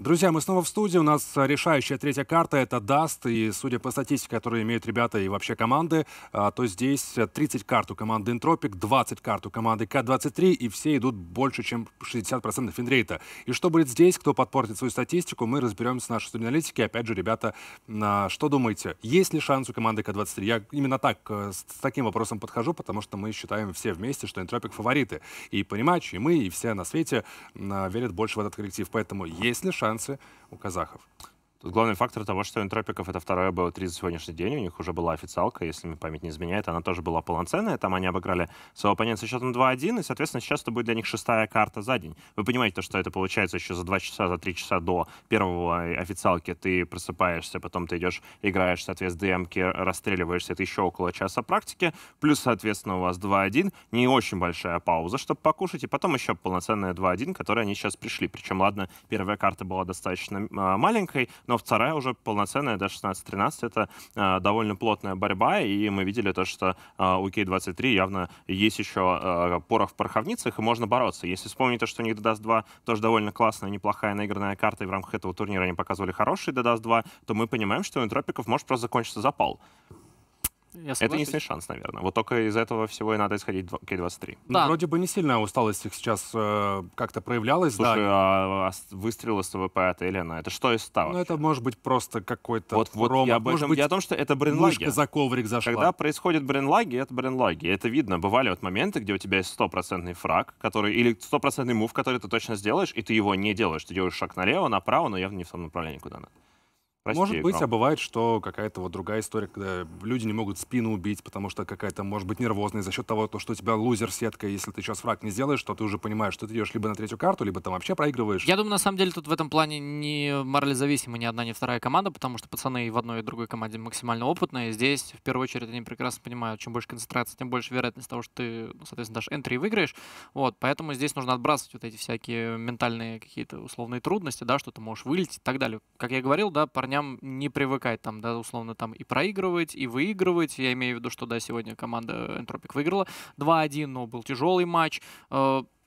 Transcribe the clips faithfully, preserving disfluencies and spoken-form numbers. Друзья, мы снова в студии. У нас решающая третья карта — это Даст. И судя по статистике, которую имеют ребята и вообще команды, то здесь тридцать карт у команды Энтропик, двадцать карт у команды К двадцать три, и все идут больше, чем шестьдесят процентов финрейта. И что будет здесь, кто подпортит свою статистику, мы разберемся с нашей студийной аналитикой. Опять же, ребята, что думаете? Есть ли шанс у команды К двадцать три? Я именно так, с таким вопросом подхожу, потому что мы считаем все вместе, что Энтропик фавориты. И понимач, и мы, и все на свете верят больше в этот коллектив. Поэтому есть ли шанс у казахов? Тут главный фактор того, что у Энтропиков это второе би о три за сегодняшний день. У них уже была официалка, если мне память не изменяет. Она тоже была полноценная. Там они обыграли своего оппонента со счетом два один. И, соответственно, сейчас это будет для них шестая карта за день. Вы понимаете, то, что это получается еще за два часа, за три часа до первого официалки. Ты просыпаешься, потом ты идешь, играешь, соответственно, ДМки, расстреливаешься. Это еще около часа практики. Плюс, соответственно, у вас два один. Не очень большая пауза, чтобы покушать. И потом еще полноценная два один, к которой они сейчас пришли. Причем, ладно, первая карта была достаточно маленькой, но вторая уже полноценная, до шестнадцать тринадцать, это э, довольно плотная борьба, и мы видели то, что э, у К двадцать три явно есть еще э, порох в пороховницах, и можно бороться. Если вспомнить то, что у них Даст два тоже довольно классная, неплохая наигранная карта, и в рамках этого турнира они показывали хороший Даст два, то мы понимаем, что у Энтропиков может просто закончиться запал. Это единственный шанс, наверное. Вот только из этого всего и надо исходить К двадцать три. Да. Ну, вроде бы не сильно усталость их сейчас э, как-то проявлялась. Слушай, да. а, а выстрелы с ВП от Элена, это что из ста? Ну, это может быть просто какой-то... Вот, вот я, об этом, быть, я о том, что это брейнлаги. Мышка за коврик зашла. Когда происходят брейнлаги, это брейнлаги. Это видно. Бывали вот моменты, где у тебя есть стопроцентный фраг, который, или стопроцентный мув, который ты точно сделаешь, и ты его не делаешь. Ты делаешь шаг налево, направо, но явно не в том направлении, куда надо. Прости, может быть, а бывает, что какая-то вот другая история, когда люди не могут спину убить, потому что какая-то, может быть, нервозная за счет того, что у тебя лузер-сетка, если ты сейчас фраг не сделаешь, то ты уже понимаешь, что ты идешь либо на третью карту, либо там вообще проигрываешь. Я думаю, на самом деле, тут в этом плане не морализависима ни одна, ни вторая команда, потому что пацаны в одной и другой команде максимально опытные. Здесь, в первую очередь, они прекрасно понимают, чем больше концентрации, тем больше вероятность того, что ты, соответственно, даже энтри выиграешь. Вот, поэтому здесь нужно отбрасывать вот эти всякие ментальные какие-то условные трудности, да, что ты можешь вылететь и так далее. Как я говорил, да, парни не привыкать там, да, условно, там и проигрывать, и выигрывать. Я имею в виду, что, да, сегодня команда Энтропик выиграла два один, но был тяжелый матч.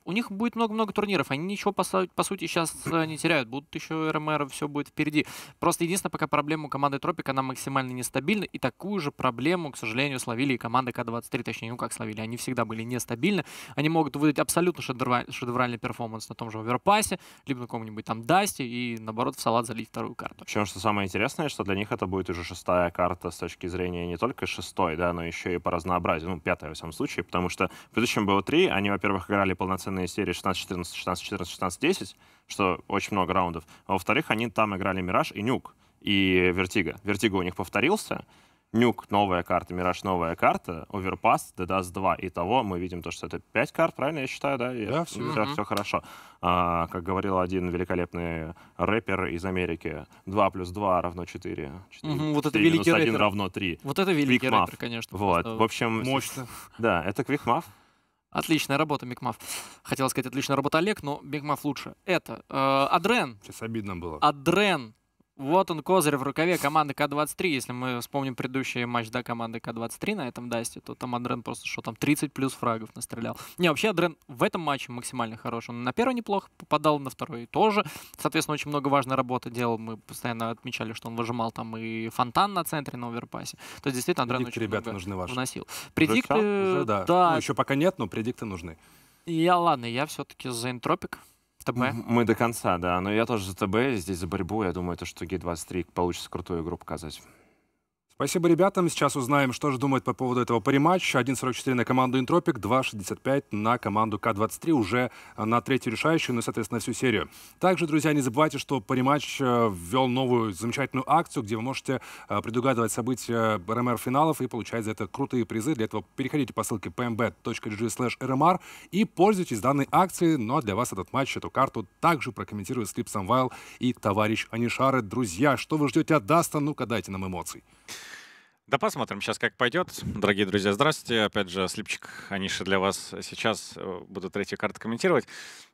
У них будет много-много турниров, они ничего, по, су по сути, сейчас не теряют. Будут еще РМР, все будет впереди. Просто единственное, пока проблема у команды Тропик, она максимально нестабильна. И такую же проблему, к сожалению, словили и команда К двадцать три. Точнее, ну как словили, они всегда были нестабильны. Они могут выдать абсолютно шедевр шедевральный перформанс на том же оверпассе, либо на каком-нибудь там Дасте, и, наоборот, в салат залить вторую карту. Причем, что самое интересное, что для них это будет уже шестая карта с точки зрения не только шестой, да, но еще и по разнообразию. Ну, пятая, во всем случае, потому что в предыдущем было три. Они, во-первых, играли полноценно серии шестнадцать четырнадцать, шестнадцать четырнадцать, шестнадцать десять, что очень много раундов. А во-вторых, они там играли Мираж и Нюк, и Вертиго. Вертиго у них повторился. Нюк — новая карта, Мираж — новая карта, Оверпас, Даст два. Итого мы видим то, что это пять карт, правильно я считаю, да? И да, все, mm-hmm. все хорошо. А, как говорил один великолепный рэпер из Америки, два плюс два равно четыре. четыре, mm-hmm. Вот это великий рэпер. равно три. Вот это великий рэпер, конечно. Вот, в общем... Мощно. Да, это Квикмаф. Отличная работа, Микмаф. Хотел сказать, отличная работа, Олег, но Микмаф лучше. Это э, Адрен. Сейчас обидно было. Адрен. Вот он, козырь в рукаве команды К двадцать три. Если мы вспомним предыдущий матч, да, команды К двадцать три на этом Дасте, то там Адрен просто что там тридцать плюс фрагов настрелял. Не, вообще Адрен в этом матче максимально хорош. Он на первый неплохо попадал, на второй тоже. Соответственно, очень много важной работы делал. Мы постоянно отмечали, что он выжимал там и фонтан на центре, на оверпасе. То есть действительно Адрен очень много вносил. Предикты, уже, да. Да. Ну, еще пока нет, но предикты нужны. Я, ладно, я все-таки за Энтропик. ТБ. Мы до конца, да. Но я тоже за ТБ, здесь за борьбу. Я думаю, то, что Г двадцать три получится крутую игру показать. Спасибо ребятам. Сейчас узнаем, что же думают по поводу этого париматча. один сорок четыре на команду Энтропик, два шестьдесят пять на команду К двадцать три, уже на третью решающую, ну и, соответственно, всю серию. Также, друзья, не забывайте, что париматч ввел новую замечательную акцию, где вы можете предугадывать события РМР-финалов и получать за это крутые призы. Для этого переходите по ссылке пи эм би точка джи слэш эр эм ар и пользуйтесь данной акцией. Но для вас этот матч, эту карту также прокомментируют Слип Самвайл и товарищ Анишары. Друзья, что вы ждете от Даста? Ну-ка, дайте нам эмоций. Да посмотрим сейчас, как пойдет. Дорогие друзья, здравствуйте. Опять же, Слипчик, Аниша для вас сейчас буду третью карту комментировать.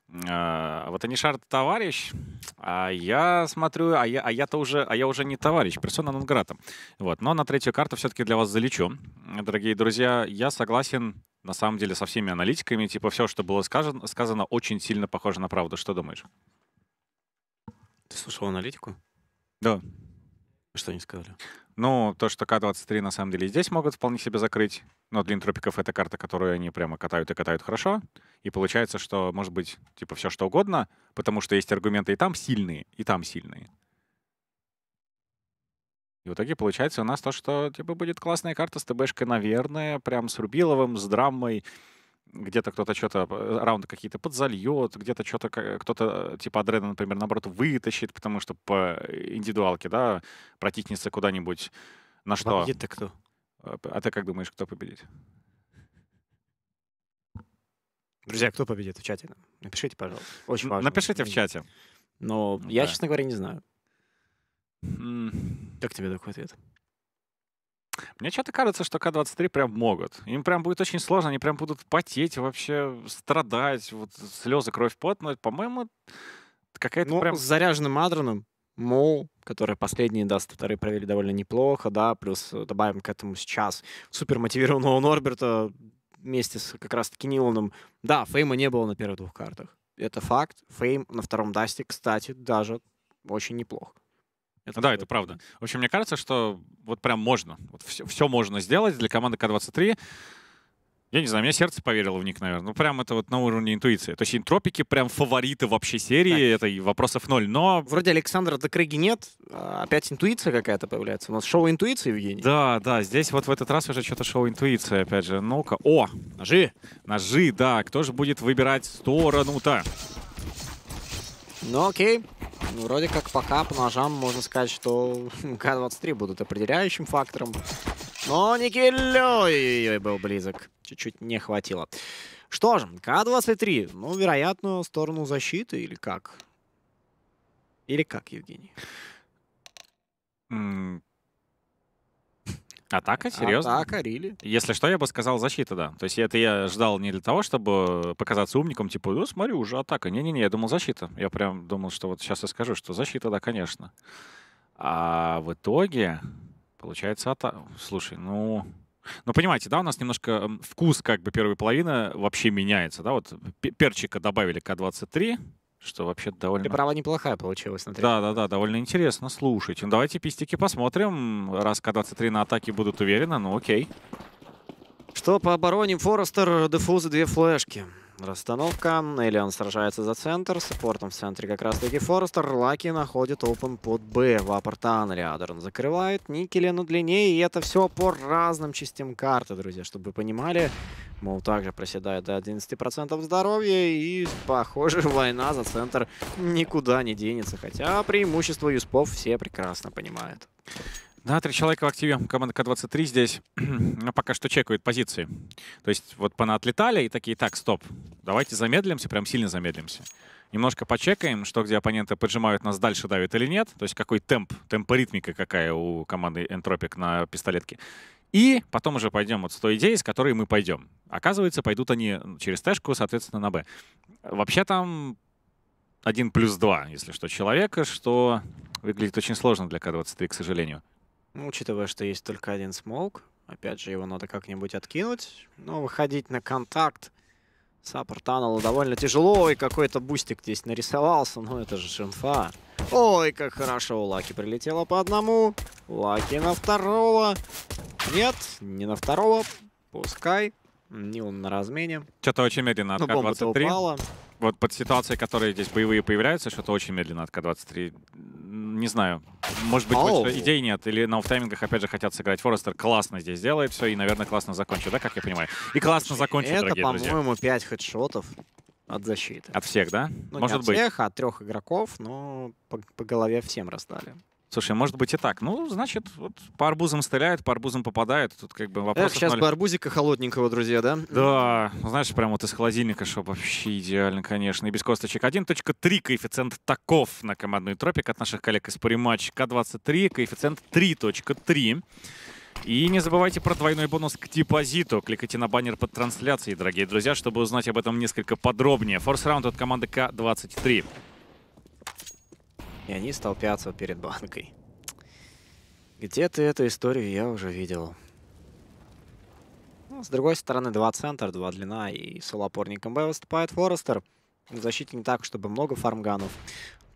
Вот Анишар товарищ, а я смотрю, а я, а я-то уже, а я уже не товарищ, персона нон грата. Вот, но на третью карту все-таки для вас залечу. Дорогие друзья, я согласен на самом деле со всеми аналитиками. Типа все, что было сказано, сказано очень сильно похоже на правду. Что думаешь? слушал аналитику? Да. Что они сказали? Ну, то, что ка двадцать три на самом деле и здесь могут вполне себе закрыть. Но для интропиков это карта, которую они прямо катают и катают хорошо. И получается, что может быть типа все что угодно, потому что есть аргументы и там сильные, и там сильные. И в итоге получается у нас то, что типа будет классная карта с ТБшкой, наверное, прям с Рубиловым, с драмой. Где-то кто-то что-то, раунды какие-то подзальет, где-то что-то кто-то типа Адреда, например, наоборот, вытащит, потому что по индивидуалке, да, протиснется куда-нибудь на что. Победит-то кто? А ты как думаешь, кто победит? Друзья, кто победит в чате? Напишите, пожалуйста. Очень важно. Напишите в чате. Но ну, я, да. честно говоря, не знаю. Как тебе такой ответ? Мне что-то кажется, что ка двадцать три прям могут. Им прям будет очень сложно, они прям будут потеть, вообще страдать, вот слезы, кровь, пот. Но, по-моему, какая-то ну, прям... с заряженным Адреном, Моу, который последний, да, вторые провели довольно неплохо, да, плюс добавим к этому сейчас супермотивированного Норберта вместе с как раз-таки Ниланом. Да, Фейма не было на первых двух картах. Это факт. Фейм на втором Дасте, кстати, даже очень неплохо. Это да, это правда. В общем, мне кажется, что вот прям можно. Вот все, все можно сделать для команды ка двадцать три. Я не знаю, мне сердце поверило в них, наверное. Ну, прям это вот на уровне интуиции. То есть интропики прям фавориты вообще серии, да. Это и вопросов ноль, но... Вроде Александра Декрыги нет, опять интуиция какая-то появляется. У нас шоу интуиции, Евгений. Да, да, здесь вот в этот раз уже что-то шоу интуиции, опять же. Ну-ка, о, ножи. Ножи, да, кто же будет выбирать сторону-то? Ну, окей. Ну, вроде как пока по ножам можно сказать, что ка двадцать три будут определяющим фактором. Но Никель, ой-ой-ой, был близок. Чуть-чуть не хватило. Что же, ка двадцать три, ну, вероятно, сторону защиты или как? Или как, Евгений? Mm. Атака? Серьезно? Атака, рили. Если что, я бы сказал защита, да. То есть это я ждал не для того, чтобы показаться умником, типа, ну, смотри, уже атака. Не-не-не, я думал защита. Я прям думал, что вот сейчас я скажу, что защита, да, конечно. А в итоге, получается, атака. Слушай, ну... Ну, понимаете, да, у нас немножко вкус, как бы, первой половины вообще меняется, да? Вот перчика добавили ка двадцать три. Что вообще довольно... Приправа неплохая получилась. Да-да-да, довольно интересно слушать. Ну, давайте пистики посмотрим. Раз ка двадцать три на атаке будут уверены, ну окей. Что по обороне? Форестер, дефуз и две флешки. Расстановка. Элиан сражается за центр. Саппортом в центре как раз-таки Форестер. Лаки находит опен под Б. Вапортанри Адерн закрывает. Никелену длиннее. И это все по разным частям карты, друзья. Чтобы вы понимали, Мол также проседает до одиннадцати процентов здоровья. И, похоже, война за центр никуда не денется. Хотя преимущество юспов все прекрасно понимают. Да, три человека в активе. Команда ка двадцать три здесь пока что чекают позиции. То есть вот поноотлетали и такие, так, стоп, давайте замедлимся, прям сильно замедлимся. Немножко почекаем, что где оппоненты поджимают нас, дальше давят или нет. То есть какой темп, темпоритмика какая у команды Энтропик на пистолетке. И потом уже пойдем вот с той идеей, с которой мы пойдем. Оказывается, пойдут они через Тэшку, соответственно, на Б. Вообще там один плюс два, если что, человека, что выглядит очень сложно для ка двадцать три, к сожалению. Ну, учитывая, что есть только один смоук, опять же, его надо как-нибудь откинуть. Но выходить на контакт саппорт Аннелла довольно тяжело. И какой-то бустик здесь нарисовался, но это же шинфа. Ой, как хорошо у Лаки прилетело по одному. Лаки на второго. Нет, не на второго. Пускай. Нил на размене. Что-то очень медленно от ка двадцать три. Вот под ситуацией, которые здесь боевые появляются, что-то очень медленно от ка двадцать три. Не знаю. Может быть, больше идей нет. Или на оффтаймингах опять же хотят сыграть. Форестер классно здесь делает все и, наверное, классно закончил, да, как я понимаю? И классно закончил, дорогие друзья. Это, по-моему, пять хедшотов от защиты. От всех, да? Ну, может быть. От всех, от трех игроков, но по, по голове всем раздали. Слушай, может быть и так. Ну, значит, вот по арбузам стреляют, по арбузам попадают. Тут как бы вопрос. Сейчас ноль. По арбузика холодненького, друзья, да? Да. Знаешь, прям вот из холодильника, что вообще идеально, конечно. И без косточек. один точка три коэффициент таков на командную тропик от наших коллег из Париматч. ка двадцать три коэффициент три точка три. И не забывайте про двойной бонус к депозиту. Кликайте на баннер под трансляцией, дорогие друзья, чтобы узнать об этом несколько подробнее. Форс-раунд от команды ка двадцать три. И они столпятся перед банкой. Где-то эту историю я уже видел. Ну, с другой стороны, два центра, два длина, и с опорником Б выступает Форестер. В защите не так, чтобы много фармганов.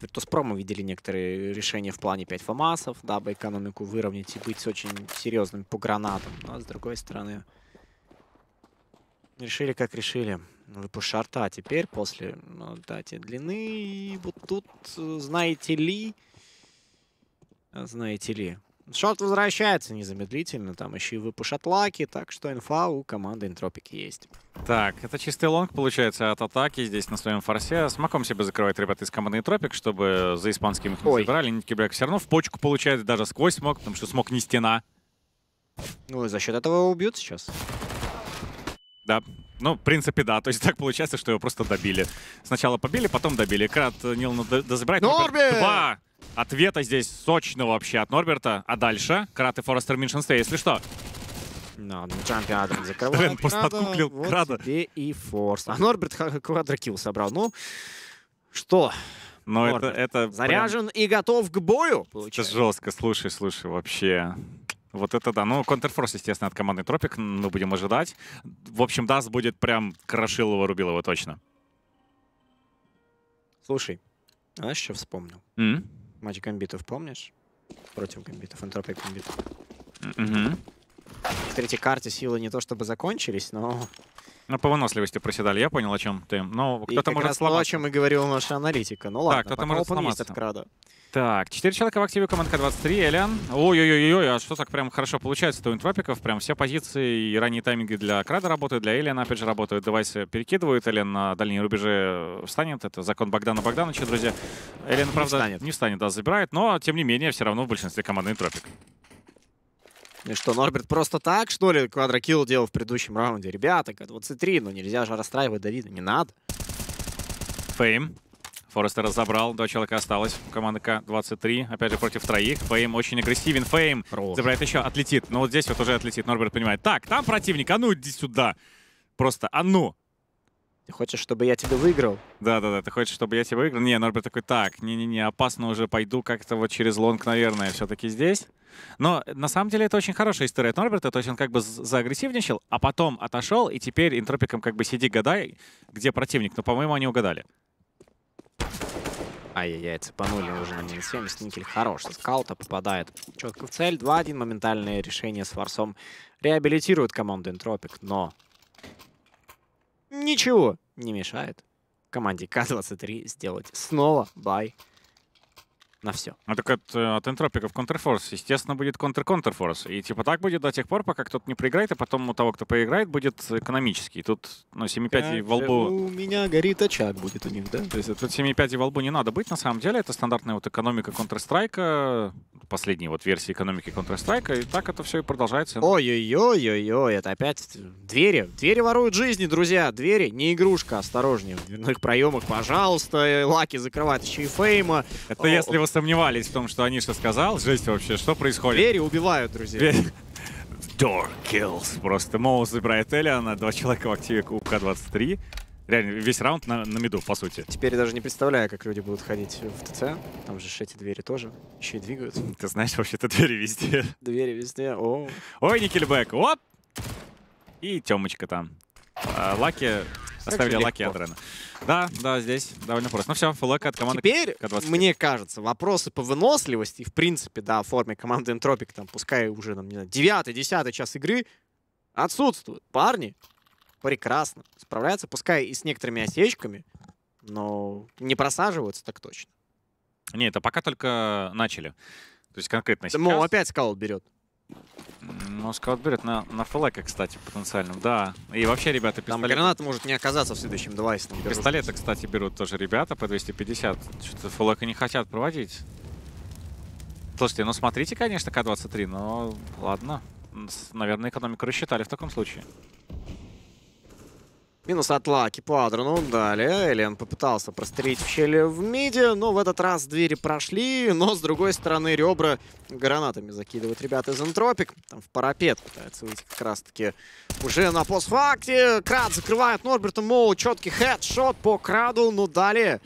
Virtus.Pro видели некоторые решения в плане пять фамасов, дабы экономику выровнять и быть очень серьезным по гранатам. Но, с другой стороны, решили как решили. Выпуш арта теперь после ну, дати длины. И вот тут, знаете ли... Знаете ли... Шорт возвращается незамедлительно, там еще и выпуш от Лаки, так что инфа у команды Энтропик есть. Так, это чистый лонг получается от атаки здесь на своем форсе. Смаком себе закрывает ребята из команды Энтропик, чтобы за испанским их не забрали. Нитки Брек все равно в почку получает, даже сквозь смог, потому что смог не стена. Ну и за счет этого его убьют сейчас. Да. Ну, в принципе, да. То есть так получается, что его просто добили. Сначала побили, потом добили. Крат Нилна дозабирает. Норберт! Два! Ответа здесь сочного вообще от Норберта. А дальше Крат и Форестер меньшинстве, если что. Ну, чемпионатом закрывает. Просто откуклил Крада. И Форст. А Норберт квадрокилл собрал. Ну, что? Но это, это заряжен прям... и готов к бою. Получается. Это жестко. Слушай, слушай, вообще... Вот это да. Ну, контрфорс, естественно, от команды Тропик. Мы будем ожидать. В общем, Дас будет прям крошил его, рубил его точно. Слушай, а я еще вспомнил. Mm-hmm. Матч гамбитов помнишь? Против гамбитов, Энтропик гамбитов. Mm-hmm. В третьей карте силы не то чтобы закончились, но... Ну, по выносливости проседали. Я понял, о чем ты. Ну, кто-то может сломаться. То, о чем и говорила наша аналитика. Ну ладно, кто-то может сломаться. Так, четыре человека в активе команд К двадцать три, Элиан. Ой-ой-ой, а что так прям хорошо получается-то у Энтропиков? Прям все позиции и ранние тайминги для Крада работают, для Элиана опять же работают. Девайсы перекидывают, Элиан на дальние рубежи встанет. Это закон Богдана Богдановича, друзья. Элиан, правда, встанет. не встанет, да, забирает, но, тем не менее, все равно в большинстве команды Энтропик. И что, Норберт просто так, что ли, квадрокилл делал в предыдущем раунде? Ребята, К двадцать три, ну нельзя же расстраивать Давида, не надо. Фейм. Форестера забрал, два человека осталось. Команда К двадцать три, опять же, против троих. Фейм очень агрессивен. Фейм забирает еще, отлетит. Но вот здесь вот уже отлетит, Норберт понимает. Так, там противник, а ну иди сюда. Просто, а ну. Ты хочешь, чтобы я тебя выиграл? Да-да-да, ты хочешь, чтобы я тебя выиграл? Не, Норберт такой, так, не-не-не, опасно уже, пойду как-то вот через лонг, наверное, все-таки здесь. Но на самом деле это очень хорошая история от Норберта, то есть он как бы заагрессивничал, а потом отошел, и теперь Энтропиком как бы сиди, гадай, где противник. Но, по-моему, они угадали. Ай-яй-яй, цепанули уже на минус семьдесят. Никель хорош. Скаута попадает четко в цель. два-один. Моментальное решение с форсом реабилитирует команду Энтропик, но ничего не мешает команде К двадцать три сделать снова бай на все. Ну так от, от Энтропиков контрфорс. Естественно, будет контр-контрфорс. И типа так будет до тех пор, пока кто-то не проиграет, а потом у того, кто проиграет, будет экономический. Тут ну, семь пять и во лбу... У меня горит очаг будет у них, да? То есть тут семь пять и во лбу не надо быть, на самом деле. Это стандартная вот экономика Counter-Strike. Последние вот версии экономики Counter-Strike. И так это все и продолжается. Ой-ой-ой-ой-ой, это опять двери. Двери воруют жизни, друзья. Двери не игрушка, осторожнее. В дверных проемах, пожалуйста. Лаки закрывает еще и Фейма. Это О если вы сомневались в том, что Аниша сказал. Жесть вообще, что происходит? Двери убивают, друзья. Двери. Door kills. Просто Моу забирает Элиана, два человека в активе К двадцать три. Реально, весь раунд на, на миду, по сути. Теперь я даже не представляю, как люди будут ходить в ТЦ. Там же эти двери тоже еще и двигаются. Ты знаешь, вообще-то двери везде. Двери везде, о. Ой, Никельбэк, оп! И Тёмочка там. А, Лаки... Оставили Лаки от Рена. Да, да, здесь довольно просто. Ну все, фуллэк от команды Теперь, К двадцать три. Мне кажется, вопросы по выносливости, в принципе, да, о форме команды Энтропик, там, пускай уже, там, не знаю, девятый-десятый час игры, отсутствуют. Парни прекрасно справляются, пускай и с некоторыми осечками, но не просаживаются так точно. Не, это пока только начали. То есть конкретно сейчас... Мол, опять скаут берет. Ну, скаут берет на, на флэке, кстати, потенциальном, да. И вообще, ребята, пистолет... Там граната может не оказаться в следующем девайсе. Пистолеты, кстати, берут тоже ребята по двести пятьдесят. Что-то флэка не хотят проводить. Слушайте, ну смотрите, конечно, К двадцать три, но ладно. Наверное, экономику рассчитали в таком случае. Минус от Лаки по адрену. Далее Элиан попытался прострелить в щели в миде, но в этот раз двери прошли, но с другой стороны ребра гранатами закидывают ребята из Энтропик. Там в парапет пытаются выйти как раз-таки уже на постфакте. Крад закрывает Норберта, Моу, четкий хедшот по Краду, но далее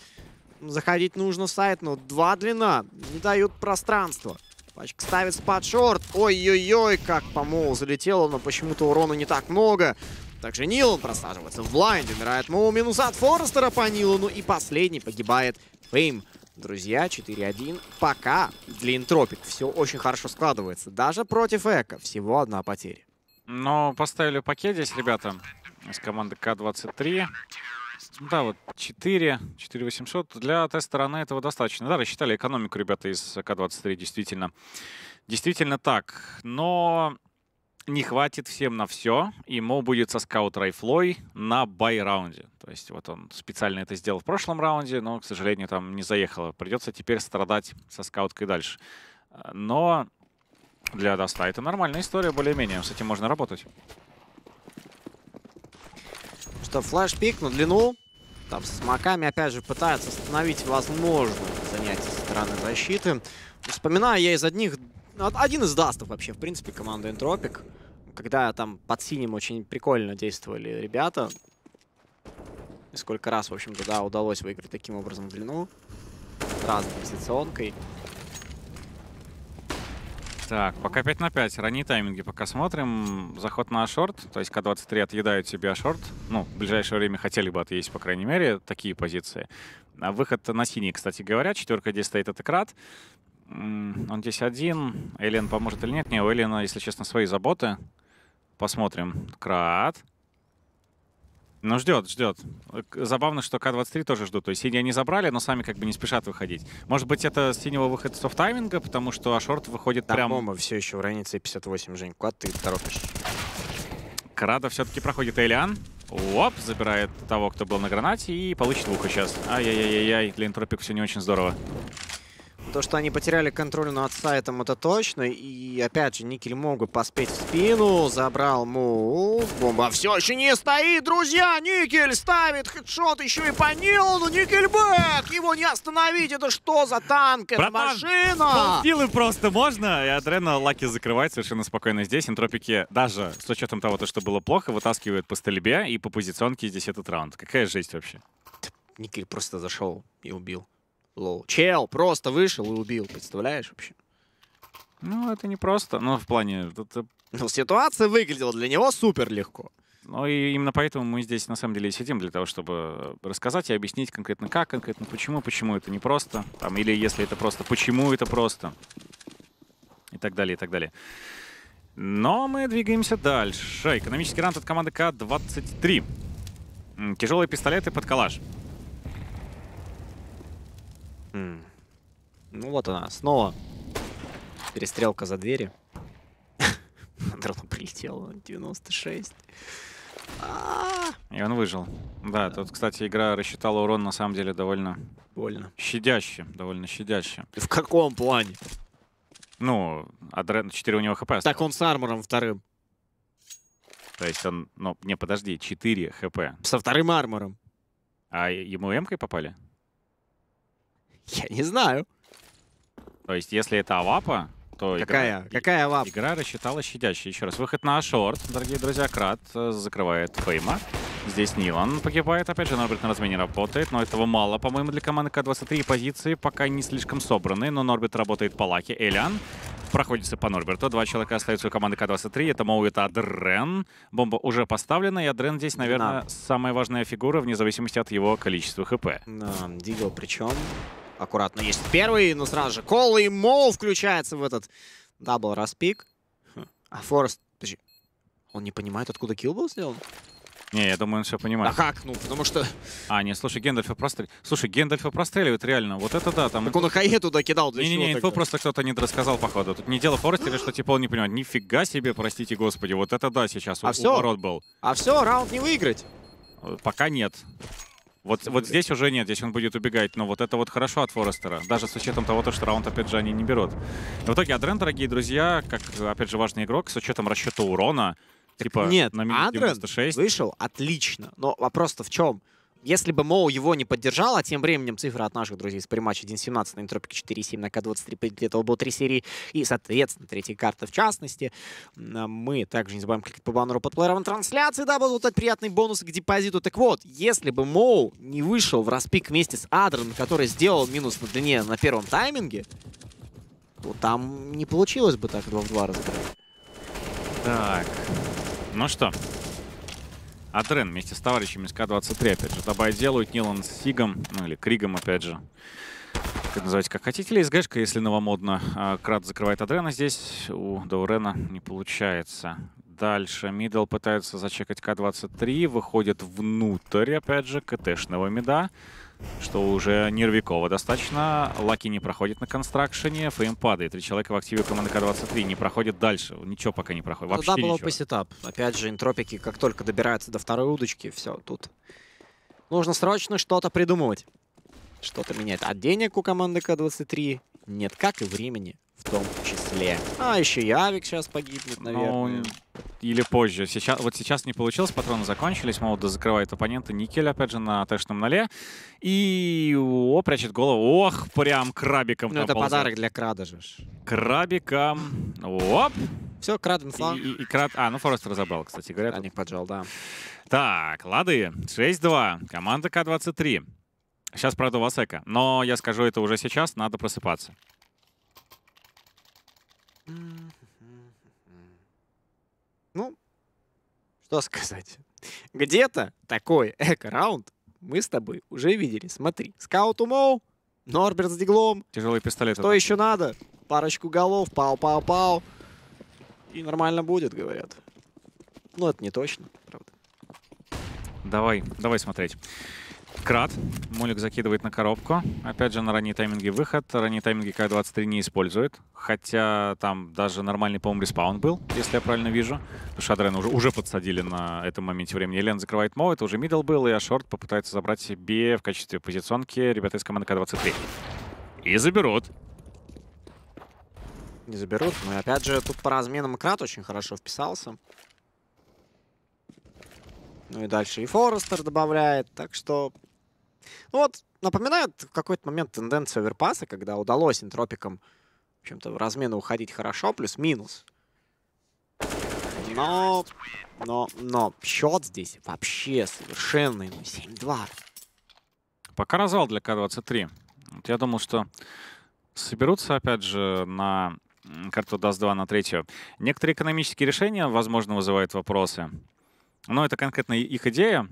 заходить нужно в сайт, но два длина, не дают пространства. Пачка ставит спад шорт, ой-ой-ой, как по Моу залетело, но почему-то урона не так много. Также Нилан просаживается в блайнде, умирает Моу, минус от Форестера по Нилану, и последний погибает Фейм. Друзья, четыре один. Пока для Энтропик все очень хорошо складывается. Даже против Эко. Всего одна потеря. Но поставили пакет здесь, ребята, из команды К двадцать три. Да, вот четыре, четыре восемьсот. Для Т-стороны этого достаточно. Да, рассчитали экономику, ребята, из К двадцать три. Действительно. Действительно так. Но не хватит всем на все. Ему будет со скаут райфлой на бай-раунде. То есть вот он специально это сделал в прошлом раунде, но, к сожалению, там не заехало. Придется теперь страдать со скауткой дальше. Но для Даста это нормальная история, более-менее. С этим можно работать. Что, флешпик на длину. Там с смоками, опять же, пытаются остановить возможное занятие со стороны защиты. Вспоминаю я из одних... Один из дастов вообще, в принципе, команда Энтропик. Когда там под синим очень прикольно действовали ребята. И сколько раз, в общем-то, да, удалось выиграть таким образом длину. Разной позиционкой. Так, пока пять на пять. Ранние тайминги пока смотрим. Заход на ашорт. То есть К двадцать три отъедают себе ашорт. Ну, в ближайшее время хотели бы отъесть, по крайней мере, такие позиции. А выход на синий, кстати говоря. Четверка здесь стоит от Экрат. Он здесь один. Элен поможет или нет? Не, у Элена, если честно, свои заботы. Посмотрим. Крат. Ну, ждет, ждет. Забавно, что К двадцать три тоже ждут. То есть синие они забрали, но сами как бы не спешат выходить. Может быть, это с синего выход с софт-тайминга, потому что ашорт выходит да, прям... Бомба все еще в границе пятьдесят восемь, Жень. Куда ты торопишь? Крада все-таки проходит Элиан. Оп, забирает того, кто был на гранате, и получит двух сейчас. Ай-яй-яй-яй, для Энтропик все не очень здорово. То, что они потеряли контроль над сайтом, это точно. И, опять же, Никель могут поспеть в спину. Забрал Мул. Бомба все еще не стоит, друзья. Никель ставит хедшот еще и по Нилу. Никель бэк. Его не остановить. Это что за танк? Это машина. Филы просто можно. И Адрена Лаки закрывает совершенно спокойно здесь. Энтропики даже с учетом того, что было плохо, вытаскивают по стрельбе и по позиционке здесь этот раунд. Какая жесть вообще. Никель просто зашел и убил. Лоу. Чел просто вышел и убил, представляешь вообще? Ну, это не просто, но в плане... Это... Ну, ситуация выглядела для него супер легко. Ну, и именно поэтому мы здесь, на самом деле, и сидим, для того, чтобы рассказать и объяснить конкретно как, конкретно почему, почему это не просто, там, или если это просто, почему это просто, и так далее, и так далее. Но мы двигаемся дальше. Экономический раунд от команды К двадцать три. Тяжелые пистолеты под калаш. Ну вот она, снова перестрелка за двери. Дрона прилетела, девяносто шесть. И он выжил. Да, тут, кстати, игра рассчитала урон, на самом деле, довольно... Больно. Щадяще, довольно щадяще. В каком плане? Ну, Адрен, четыре у него хп. Так он с армором вторым. То есть он... Ну, не, подожди, четыре хп. Со вторым армором. А ему эмкой попали? Я не знаю. То есть, если это авапа, то... Какая? Игра... Какая авапа? Игра рассчитала щадящий. Еще раз, выход на ашорт. Дорогие друзья, Крат закрывает Фейма. Здесь Нилан погибает. Опять же, Норбит на размене работает. Но этого мало, по-моему, для команды К двадцать три. Позиции пока не слишком собраны. Но Норбит работает по Лаке. Элиан проходится по Норберту. Два человека остаются у команды К двадцать три. Это Моу, это Адрен. Бомба уже поставлена. И Адрен здесь, наверное, да, самая важная фигура, вне зависимости от его количества хп. Да, Дигл причем... Аккуратно есть первый, но сразу же Кола и Моу включается в этот дабл-распик. А Форест... Подожди, он не понимает, откуда килл был сделан? Не, я думаю, он все понимает. А как? Ну, потому что... А, нет, слушай, Гендальфа простреливает. Слушай, Гендальфа простреливает, реально. Вот это да, там... Так он на хае туда кидал для не, чего? Не-не-не, инфу просто кто-то не рассказал, походу. Тут не дело Форестера, что типа он не понимает. Нифига себе, простите господи, вот это да сейчас. А у, все? Уворот был. А все, раунд не выиграть? Пока нет. Вот, вот здесь уже нет, здесь он будет убегать, но вот это вот хорошо от Форестера, даже с учетом того, что раунд, опять же, они не берут. В итоге Адрен, дорогие друзья, как, опять же, важный игрок, с учетом расчета урона, типа нет, на минус девяносто шесть. Адрен вышел отлично, но вопрос-то в чем? Если бы Моу его не поддержал, а тем временем цифра от наших друзей из приматча один семнадцать на Энтропике четыре семь на К двадцать три, этого было три серии, и, соответственно, третья карта в частности. Мы также не забываем кликать по баннеру под плеером трансляции, дабы получать приятный бонус к депозиту. Так вот, если бы Моу не вышел в распик вместе с Адреном, который сделал минус на длине на первом тайминге, то там не получилось бы так два в два разыграть. Так, ну что... Адрен вместе с товарищами с К двадцать три, опять же, добавить делают Нилан с Сигом, ну или Кригом, опять же. Как называйте, как хотите. ЛСГшка, если новомодно. Крат закрывает Адрена здесь. У Даурена не получается. Дальше мидл пытаются зачекать К двадцать три. Выходит внутрь, опять же, КТшного мида. Что уже нервиково достаточно. Лаки не проходит на констракшене. Фейм падает. Три человека в активе команды К двадцать три. Не проходит дальше. Ничего пока не проходит. Вообще туда было по сетап. Опять же, энтропики, как только добираются до второй удочки, все, тут нужно срочно что-то придумывать. Что-то менять. А денег у команды К двадцать три нет, как и времени в том числе. А еще и Авик сейчас погибнет, наверное. Ну, или позже. Сейчас, вот сейчас не получилось, патроны закончились. Молодо закрывает оппонента. Никель, опять же, на тэшном ноле. И о, прячет голову. Ох, прям крабиком. Ну, это ползает. Подарок для Крада же. Крабиком. Оп. Все, Крад инфа. И, и, и крад... А, ну Форестер забрал, кстати говоря. Аник поджал, да. Так, лады. шесть-два. Команда К двадцать три. Сейчас, правда, у вас эко. Но я скажу это уже сейчас. Надо просыпаться. Ну, что сказать. Где-то такой эко-раунд мы с тобой уже видели. Смотри. Скаут умоу, Норберт с диглом. Тяжелый пистолет. Что еще надо? Парочку голов. Пау-пау-пау. И нормально будет, говорят. Ну, это не точно, правда. Давай, давай смотреть. Крат. Молик закидывает на коробку. Опять же, на ранние тайминги выход. Ранние тайминги К двадцать три не использует. Хотя там даже нормальный, по-моему, респаун был, если я правильно вижу. Потому что Адрена уже, уже подсадили на этом моменте времени. Елен закрывает мол, это уже мидл был, и Ашорт попытается забрать себе в качестве позиционки ребята из команды К двадцать три. И заберут. Не заберут, но опять же, тут по разменам Крат очень хорошо вписался. Ну и дальше и Форестер добавляет, так что... Ну вот, напоминает в какой-то момент тенденцию оверпаса, когда удалось энтропикам, в общем-то, в размены уходить хорошо, плюс-минус. Но, но, но, счет здесь вообще совершенный, ну, семь-два. Пока развал для К двадцать три. Вот я думал, что соберутся, опять же, на карту Даст два на третью. Некоторые экономические решения, возможно, вызывают вопросы. Но это конкретно их идея.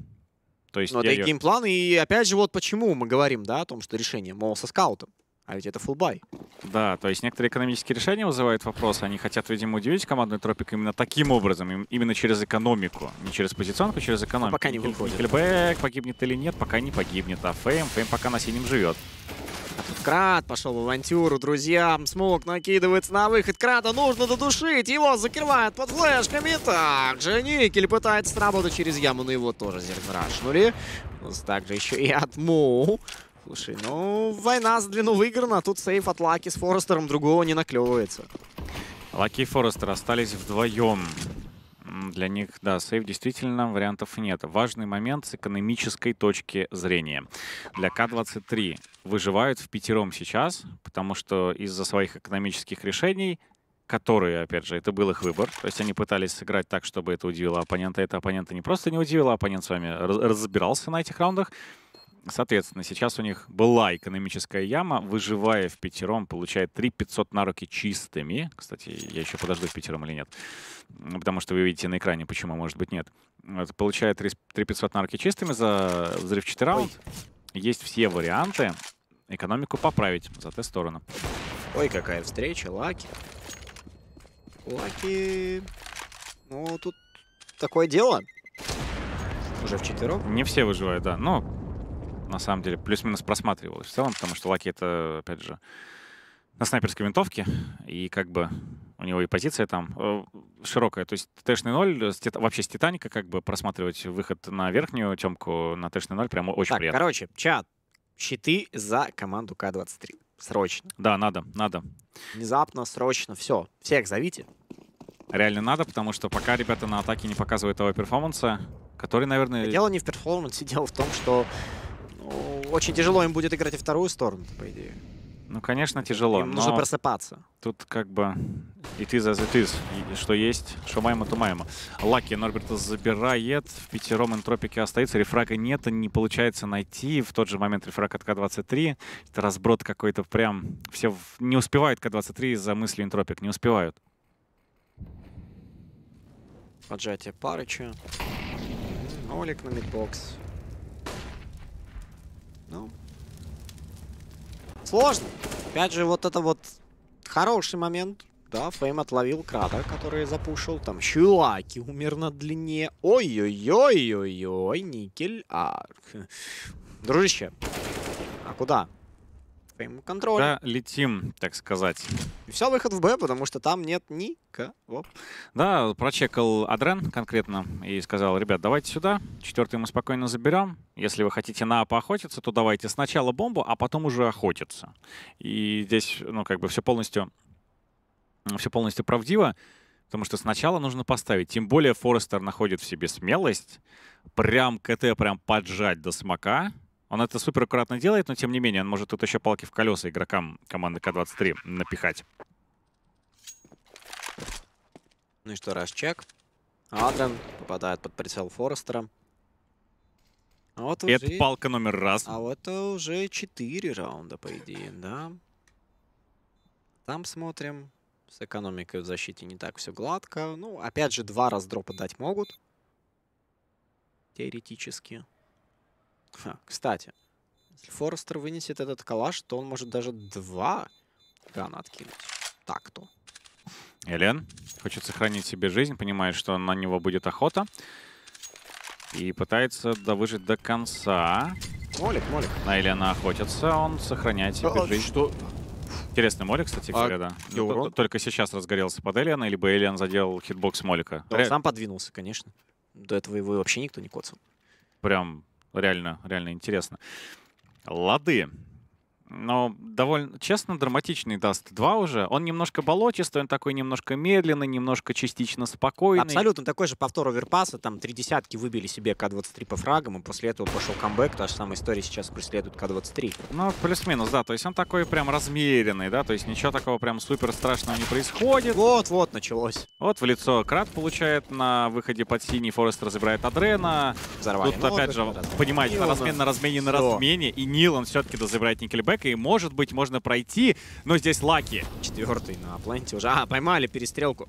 То есть, но это ее... геймплан, и опять же, вот почему мы говорим, да, о том, что решение, мол, со скаутом, а ведь это фулбай. Да, то есть некоторые экономические решения вызывают вопросы, они хотят, видимо, удивить командную тропик именно таким образом, именно через экономику, не через позиционку, а через экономику. Но пока не выходит. Никельбэк погибнет или нет, пока не погибнет, а Фейм, Фейм пока на синем живет. А тут Крат пошел в авантюру, друзья. Смок накидывается на выход. Крата нужно додушить. Его закрывают под флешками. Также Никель пытается сработать через яму, но его тоже зернрашнули. Также еще и от Моу. Слушай, ну, война за длину выиграна. Тут сейф от Лаки с Форестером. Другого не наклевывается. Лаки и Форестер остались вдвоем. Для них, да, сейф действительно вариантов нет. Важный момент с экономической точки зрения. Для К двадцать три выживают впятером сейчас, потому что из-за своих экономических решений, которые, опять же, это был их выбор, то есть они пытались сыграть так, чтобы это удивило оппонента. Это оппонента не просто не удивило, оппонент с вами разбирался на этих раундах. Соответственно, сейчас у них была экономическая яма. Выживая впятером, получает три тысячи пятьсот на руки чистыми. Кстати, я еще подожду впятером или нет. Потому что вы видите на экране, почему, может быть, нет. Получает три тысячи пятьсот на руки чистыми за взрывчатый раунд. Ой. Есть все варианты экономику поправить за Т-сторону. Ой, какая встреча. Лаки. Лаки. Ну, тут такое дело. Уже вчетвером. Не все выживают, да. Но... на самом деле, плюс-минус просматривалось в целом, потому что Лаки — это, опять же, на снайперской винтовке, и как бы у него и позиция там широкая. То есть тэшный ноль, вообще с Титаника как бы просматривать выход на верхнюю темку на тэшный ноль прямо очень так, приятно. Короче, чат, щиты за команду К двадцать три. Срочно. Да, надо, надо. Внезапно, срочно, все. Всех зовите. Реально надо, потому что пока ребята на атаке не показывают того перформанса, который, наверное... Дело не в перформансе, дело в том, что... очень тяжело им будет играть и вторую сторону, по идее. Ну, конечно, тяжело. Им нужно просыпаться. Тут как бы и ты за ты, что есть, шумайма тумайма. Лаки Норберта забирает, в пятером энтропике остается, рефрага нет, не получается найти. В тот же момент рефраг от К двадцать три. Это разброд какой-то прям. Все не успевают К двадцать три из-за мысли энтропик, не успевают. Поджатие Парыча. Нолик на мидбокс. Ну, сложно. Опять же, вот это вот хороший момент. Да, Фейм отловил Крата, который запушил. Там Щулаки умер на длине. Ой-ой-ой-ой-ой, Никель. А... Дружище, а куда? Фейм контроль. Да, летим, так сказать. И все, выход в Б, потому что там нет никого. Да, прочекал Адрен конкретно и сказал, ребят, давайте сюда. Четвертый мы спокойно заберем. Если вы хотите на А поохотиться, то давайте сначала бомбу, а потом уже охотиться. И здесь, ну, как бы все полностью... Все полностью правдиво, потому что сначала нужно поставить. Тем более Форестер находит в себе смелость. Прям КТ прям поджать до смока. Он это супер аккуратно делает, но тем не менее он может тут еще палки в колеса игрокам команды ка двадцать три напихать. Ну и что, расчек. Адрен попадает под прицел Форестера. А вот уже... Это палка номер раз. А вот это уже четыре раунда, по идее, да. Там смотрим. С экономикой в защите не так все гладко. Ну, опять же, два раздропа дать могут. Теоретически. Ха, кстати, если Форестер вынесет этот калаш, то он может даже два гана откинуть. Так-то. Элен хочет сохранить себе жизнь, понимает, что на него будет охота. И пытается довыжить до конца. Молик, Молик. На Элена охотится, он сохраняет себе а, жизнь. Что? Интересный молик, кстати говоря, а, да. Ну, только сейчас разгорелся под Элиана, либо Элиан задел хитбокс молика. Он Ре... сам подвинулся, конечно. До этого его вообще никто не коцал. Прям реально, реально интересно. Лады. Но довольно честно, драматичный Даст два уже. Он немножко болотистый, он такой немножко медленный, немножко частично спокойный. Абсолютно такой же повтор оверпаса. Там три десятки выбили себе ка двадцать три по фрагам, и после этого пошел камбэк. Та же самая история сейчас преследует ка двадцать три. Ну, плюс-минус, да. То есть он такой прям размеренный, да. То есть ничего такого прям супер страшного не происходит. Вот-вот началось. Вот в лицо Крат получает на выходе под синий. Форестер забирает Адрена. Взорвали. Тут, опять же, понимаете, на размен, на размене, на размене. И Нилан все-таки дозабирает никельбэк. И, может быть, можно пройти, но здесь Лаки. Четвертый на планете уже. А, поймали перестрелку.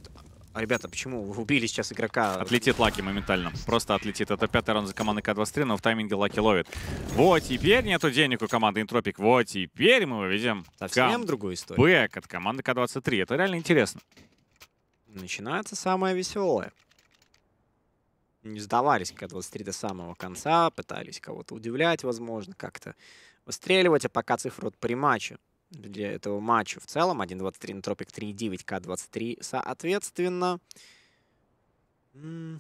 А, ребята, почему вы убили сейчас игрока? Отлетит Лаки моментально. Просто отлетит. Это пятый раунд за командой ка двадцать три, но в тайминге Лаки ловит. Вот теперь нету денег у команды Интропик. Вот теперь мы увидим совсем другую историю. Бэк от команды ка двадцать три. Это реально интересно. Начинается самое веселое. Не сдавались ка двадцать три до самого конца. Пытались кого-то удивлять, возможно, как-то выстреливать, а пока цифры вот при матче. Для этого матча в целом один двадцать три на Тропик, три девять ка двадцать три соответственно. Ну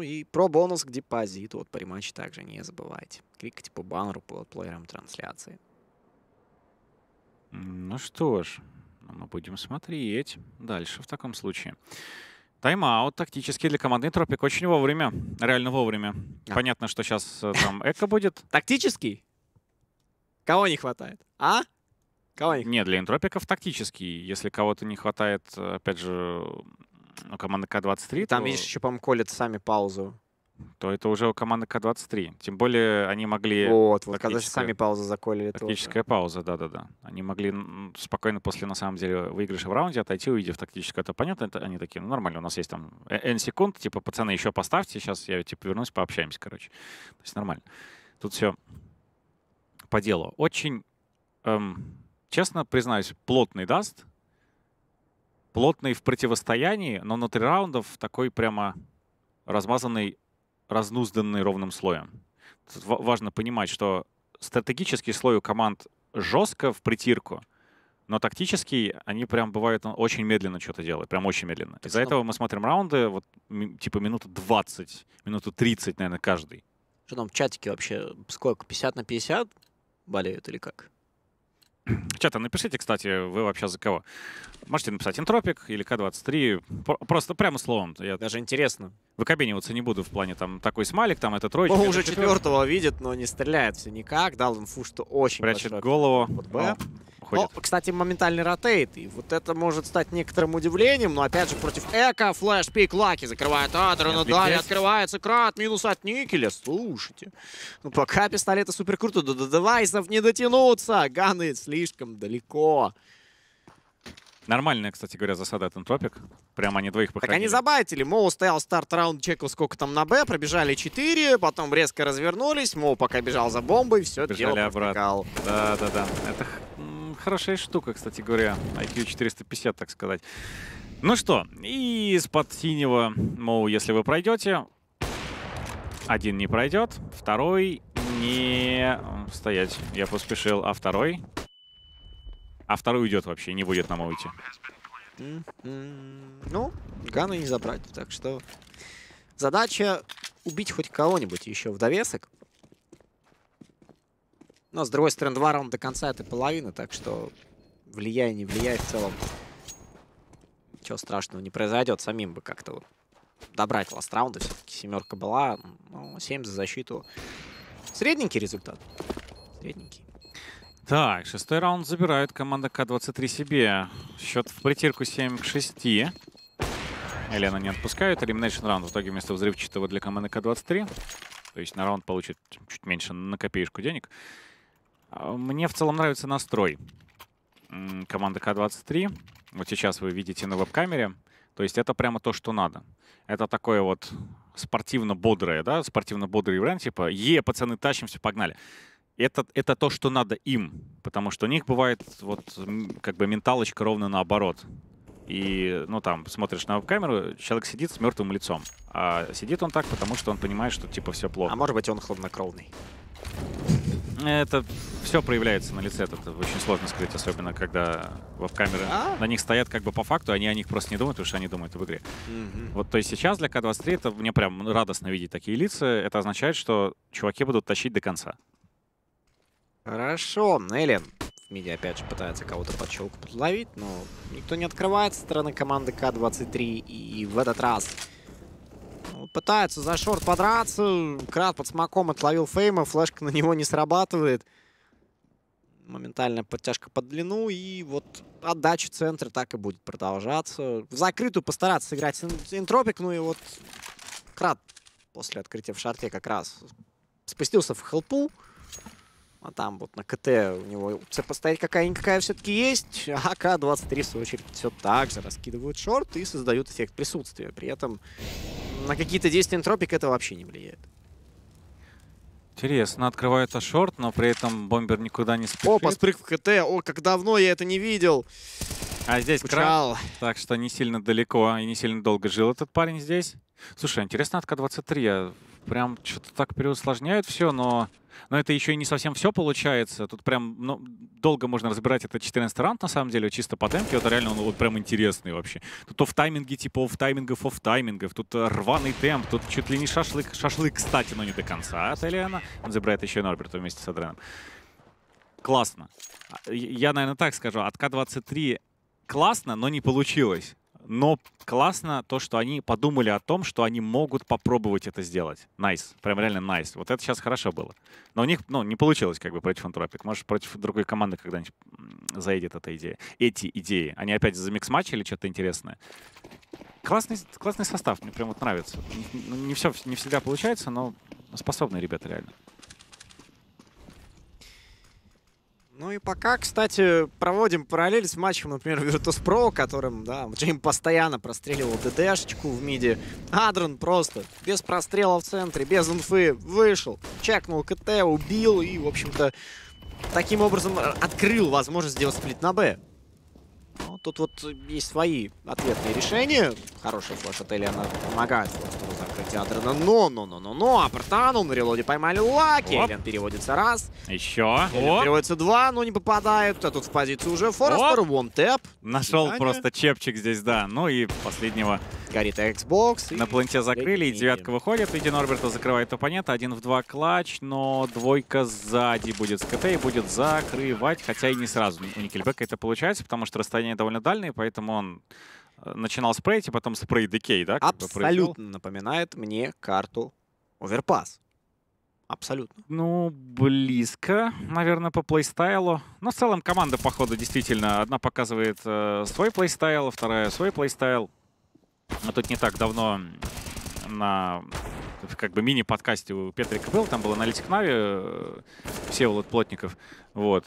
и про бонус к депозиту вот при матче также не забывайте. Кликайте по баннеру под плеером трансляции. Ну что ж, мы будем смотреть дальше в таком случае. Тайм-аут тактически для команды Тропик очень вовремя. Реально вовремя. А. Понятно, что сейчас там эко будет. Тактический? Кого не хватает? А? Кого не хватает? Нет, для интропиков тактически. Если кого-то не хватает, опять же, у команды ка двадцать три... Там, то... видишь, еще, по-моему, колят сами паузу. То это уже у команды ка двадцать три. Тем более они могли... Вот, вот когда сами паузу заколили. Тактическая тоже пауза, да-да-да. Они могли спокойно после, на самом деле, выигрыша в раунде отойти, увидев тактическую. Это понятно, это они такие, ну нормально, у нас есть там N секунд, типа, пацаны, еще поставьте, сейчас я типа вернусь, пообщаемся, короче. То есть нормально. Тут все по делу. Очень, эм, честно признаюсь, плотный даст. Плотный в противостоянии, но на три раундов такой прямо размазанный, разнузданный ровным слоем. Тут важно понимать, что стратегический слой у команд жестко в притирку, но тактически они прям бывают очень медленно что-то делают, прям очень медленно. Из-за этого мы смотрим раунды, вот типа минуту двадцать, минуту тридцать, наверное, каждый. Что там в чатике вообще? Сколько? пятьдесят на пятьдесят болеют или как? Чата, напишите, кстати, вы вообще за кого? Можете написать Интропик или ка двадцать три. Просто прямо словом. Я даже интересно. Выкабениваться не буду в плане там такой смайлик, там это тройка. Он уже четвертого видит, но не стреляет все никак. Дал инфу, что очень прячет голову. Б. Но, кстати, моментальный ротейт. И вот это может стать некоторым удивлением. Но опять же против эко. Флэш-пик Лаки закрывает Адрена. Далее открывается Крат. Минус от Никеля. Слушайте. Ну пока пистолеты супер круто. До девайсов не дотянуться. Ганы слишком далеко. Нормальная, кстати говоря, засада от Энтропик. Прямо они двоих похоронили. Так они забайтили. Моу стоял старт раунд, чекал, сколько там на Б. Пробежали четыре, потом резко развернулись. Моу пока бежал за бомбой, все бежали дело обратно. Да-да-да. Это хорошая штука, кстати говоря. ай кью четыреста пятьдесят, так сказать. Ну что, и из-под синего Моу, если вы пройдете, один не пройдет, второй не... Стоять, я поспешил, а второй... А второй уйдет вообще, не будет нам уйти. Ну, Гана не забрать. Так что задача убить хоть кого-нибудь еще в довесок. Но, с другой стороны, два раунда до конца — это половина. Так что, влияя, не влияя, в целом ничего страшного не произойдет. Самим бы как-то вот добрать ласт раунда. Все-таки семерка была. Ну, семь за защиту. Средненький результат. Средненький. Так, шестой раунд забирает команда ка двадцать три себе. Счет в притирку семь к шести. Элена не отпускает. Elimination раунд в итоге вместо взрывчатого для команды ка двадцать три. То есть на раунд получит чуть меньше на копеечку денег. Мне в целом нравится настрой команды ка двадцать три. Вот сейчас вы видите на веб-камере. То есть это прямо то, что надо. Это такое вот спортивно-бодрое, да, спортивно-бодрый вариант, типа «Е, пацаны, тащимся, погнали». Это, это то, что надо им, потому что у них бывает вот как бы менталочка ровно наоборот. И, ну, там, смотришь на камеру, человек сидит с мертвым лицом. А сидит он так, потому что он понимает, что типа все плохо. А может быть, он хладнокровный. Это все проявляется на лице, это очень сложно скрыть, особенно когда веб-камеры а? на них стоят как бы по факту, они о них просто не думают, потому что они думают в игре. Mm-hmm. Вот, то есть сейчас для ка двадцать три это мне прям радостно видеть такие лица, это означает, что чуваки будут тащить до конца. Хорошо, Элен в миде опять же пытается кого-то под щелку подловить, но никто не открывает со стороны команды ка двадцать три, и в этот раз пытается за шорт подраться, Крат под смоком отловил Фейма, флешка на него не срабатывает. Моментальная подтяжка под длину, и вот отдача центра так и будет продолжаться. В закрытую постараться сыграть Энтропик, ну и вот Крат после открытия в шорте как раз спустился в хелпу. А там вот на КТ у него поставить какая-никакая все-таки есть. А ка двадцать три в свою очередь все так же раскидывают шорт и создают эффект присутствия. При этом на какие-то действия Энтропик это вообще не влияет. Интересно, открывает шорт, но при этом бомбер никуда не спешит. Опа, спрыг в КТ. О, как давно я это не видел. А здесь Крал. Так что не сильно далеко и не сильно долго жил этот парень здесь. Слушай, интересно, от ка двадцать три прям что-то так переусложняет все, но... Но это еще и не совсем все получается. Тут прям ну, долго можно разбирать этот четырнадцатый раунд, на самом деле, чисто по темпе. Это реально он вот прям интересный вообще. Тут офф-тайминги типа офф-таймингов, офф-таймингов. Тут рваный темп, тут чуть ли не шашлык. Шашлык, кстати, но не до конца от Элиана. Он забирает еще и Норберта вместе с Адреном. Классно. Я, наверное, так скажу. От ка двадцать три классно, но не получилось. Но классно то, что они подумали о том, что они могут попробовать это сделать. Найс. Nice. Прям реально найс. Nice. Вот это сейчас хорошо было. Но у них ну, не получилось как бы против Энтропик. Может, против другой команды когда-нибудь заедет эта идея. Эти идеи. Они опять за микс-матч или что-то интересное. Классный, классный состав. Мне прям вот нравится. Не, не, все, не всегда получается, но способные ребята реально. Ну и пока, кстати, проводим параллель с матчем, например, Virtus.pro, которым, да, Джейм постоянно простреливал ДДшечку в миде. Адрен просто без прострела в центре, без инфы вышел, чекнул КТ, убил и, в общем-то, таким образом открыл возможность сделать сплит на Б. Ну, тут вот есть свои ответные решения. Хорошая флеш от Элиана помогает просто закрыть Адрена. Но-но-но-но-но, а Портану на релоде поймали Лаки. Оп. Элиан переводится раз. Еще. Элиан Оп. переводится два, но не попадает. А тут в позицию уже Форестер, уан-тэп. Нашел просто чепчик здесь, да. Ну и последнего. Горит Xbox. На планте закрыли, и девятка выходит. Иди Норберта закрывает оппонента. Один в два клатч, но двойка сзади будет с КТ и будет закрывать. Хотя и не сразу. У Никельбека это получается, потому что расстояние довольно дальние, поэтому он начинал спрейть, и потом спрей-декей, да? Абсолютно напоминает мне карту Overpass. Абсолютно. Ну, близко, наверное, по плейстайлу. Но в целом команда, походу, действительно, одна показывает э, свой плейстайл, вторая свой плейстайл. Мы тут не так давно на как бы мини-подкасте у Петрика был, там был аналитик Нави, Всеволод Плотников, вот,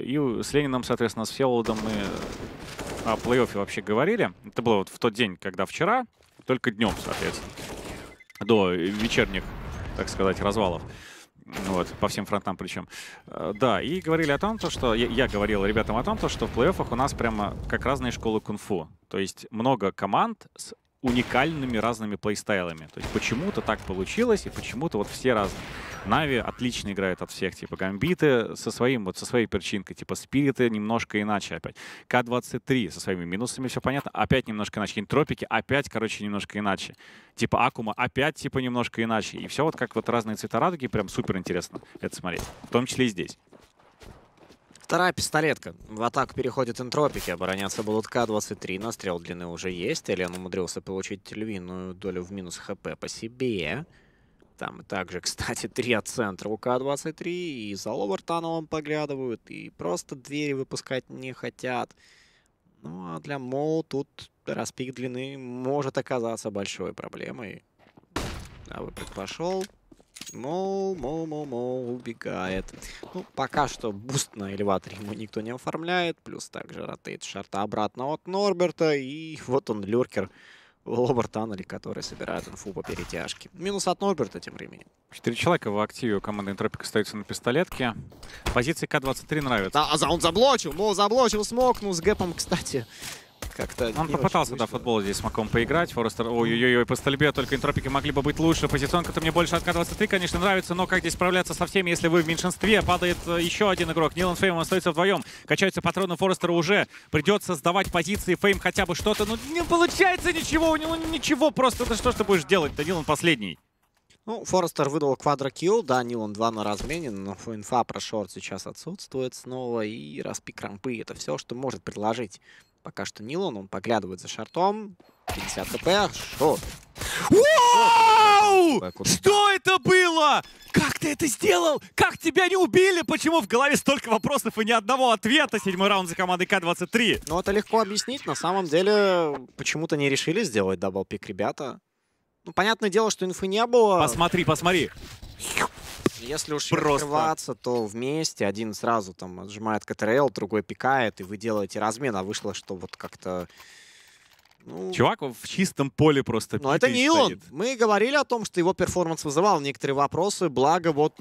и с Лениным, соответственно, с Всеволодом мы о плей-оффе вообще говорили. Это было вот в тот день, когда вчера, только днем, соответственно, до вечерних, так сказать, развалов. Вот, по всем фронтам причем. Да, и говорили о том, то, что... Я говорил ребятам о том, то, что в плей-оффах у нас прямо как разные школы кунг-фу. То есть много команд с уникальными разными плейстайлами. То есть почему-то так получилось, и почему-то вот все разные. Нави отлично играет от всех, типа Гамбиты со своим, вот со своей перчинкой, типа Спириты немножко иначе опять. ка двадцать три со своими минусами, все понятно, опять немножко иначе. Интропики опять, короче, немножко иначе. Типа Акума опять, типа, немножко иначе. И все вот как вот разные цвета радуги, прям супер интересно это смотреть. В том числе и здесь. Вторая пистолетка. В атаку переходят энтропики. Обороняться будут ка двадцать три. Настрел длины уже есть. Элен умудрился получить львиную долю в минус хп по себе. Там также, кстати, три от центра у ка двадцать три. И за Ловертановым поглядывают. И просто двери выпускать не хотят. Ну а для Моу тут распик длины может оказаться большой проблемой. А выпад пошел. Моу, Моу, Моу, Моу убегает. Ну, пока что буст на элеваторе ему никто не оформляет. Плюс также ротейт шарта обратно от Норберта. И вот он, люркер в лобер-таннеле, который собирает инфу по перетяжке. Минус от Норберта, тем временем. Четыре человека в активе команды Энтропик остаются на пистолетке. Позиции ка двадцать три нравятся. А, он заблочил, Моу заблочил, смок. Ну, с гэпом, кстати... Он попытался, да, футбол здесь с маком поиграть. Форестер, ой-ой-ой, по стальбе, только энтропики могли бы быть лучше. Позиционка-то мне больше от ка двадцать три, конечно, нравится, но как здесь справляться со всеми, если вы в меньшинстве? Падает еще один игрок. Нил и Фейм остаются вдвоем. Качаются патроны Форестера уже. Придется сдавать позиции. Фейм хотя бы что-то. Ну, не получается ничего, у него ничего. Просто да что ж ты будешь делать? Да, Нилан последний. Ну, Форестер выдал квадрокилл. Да, Нилан два на разменен, но инфа про шорт сейчас отсутствует снова. И распик рампы — это все, что может предложить. Пока что Нилан, он поглядывает за шартом. пятьдесят хп. Шот. Вау! Что это было? Как ты это сделал? Как тебя не убили? Почему в голове столько вопросов и ни одного ответа? Седьмой раунд за командой ка двадцать три. Ну, это легко объяснить. На самом деле, почему-то не решили сделать даблпик ребята. Ну, понятное дело, что инфы не было. Посмотри, посмотри. Если уж просто открываться, то вместе один сразу там отжимает КТРЛ, другой пикает, и вы делаете размен, а вышло, что вот как-то... Ну... Чувак в чистом поле просто. Но это Нилан. Мы говорили о том, что его перформанс вызывал некоторые вопросы, благо вот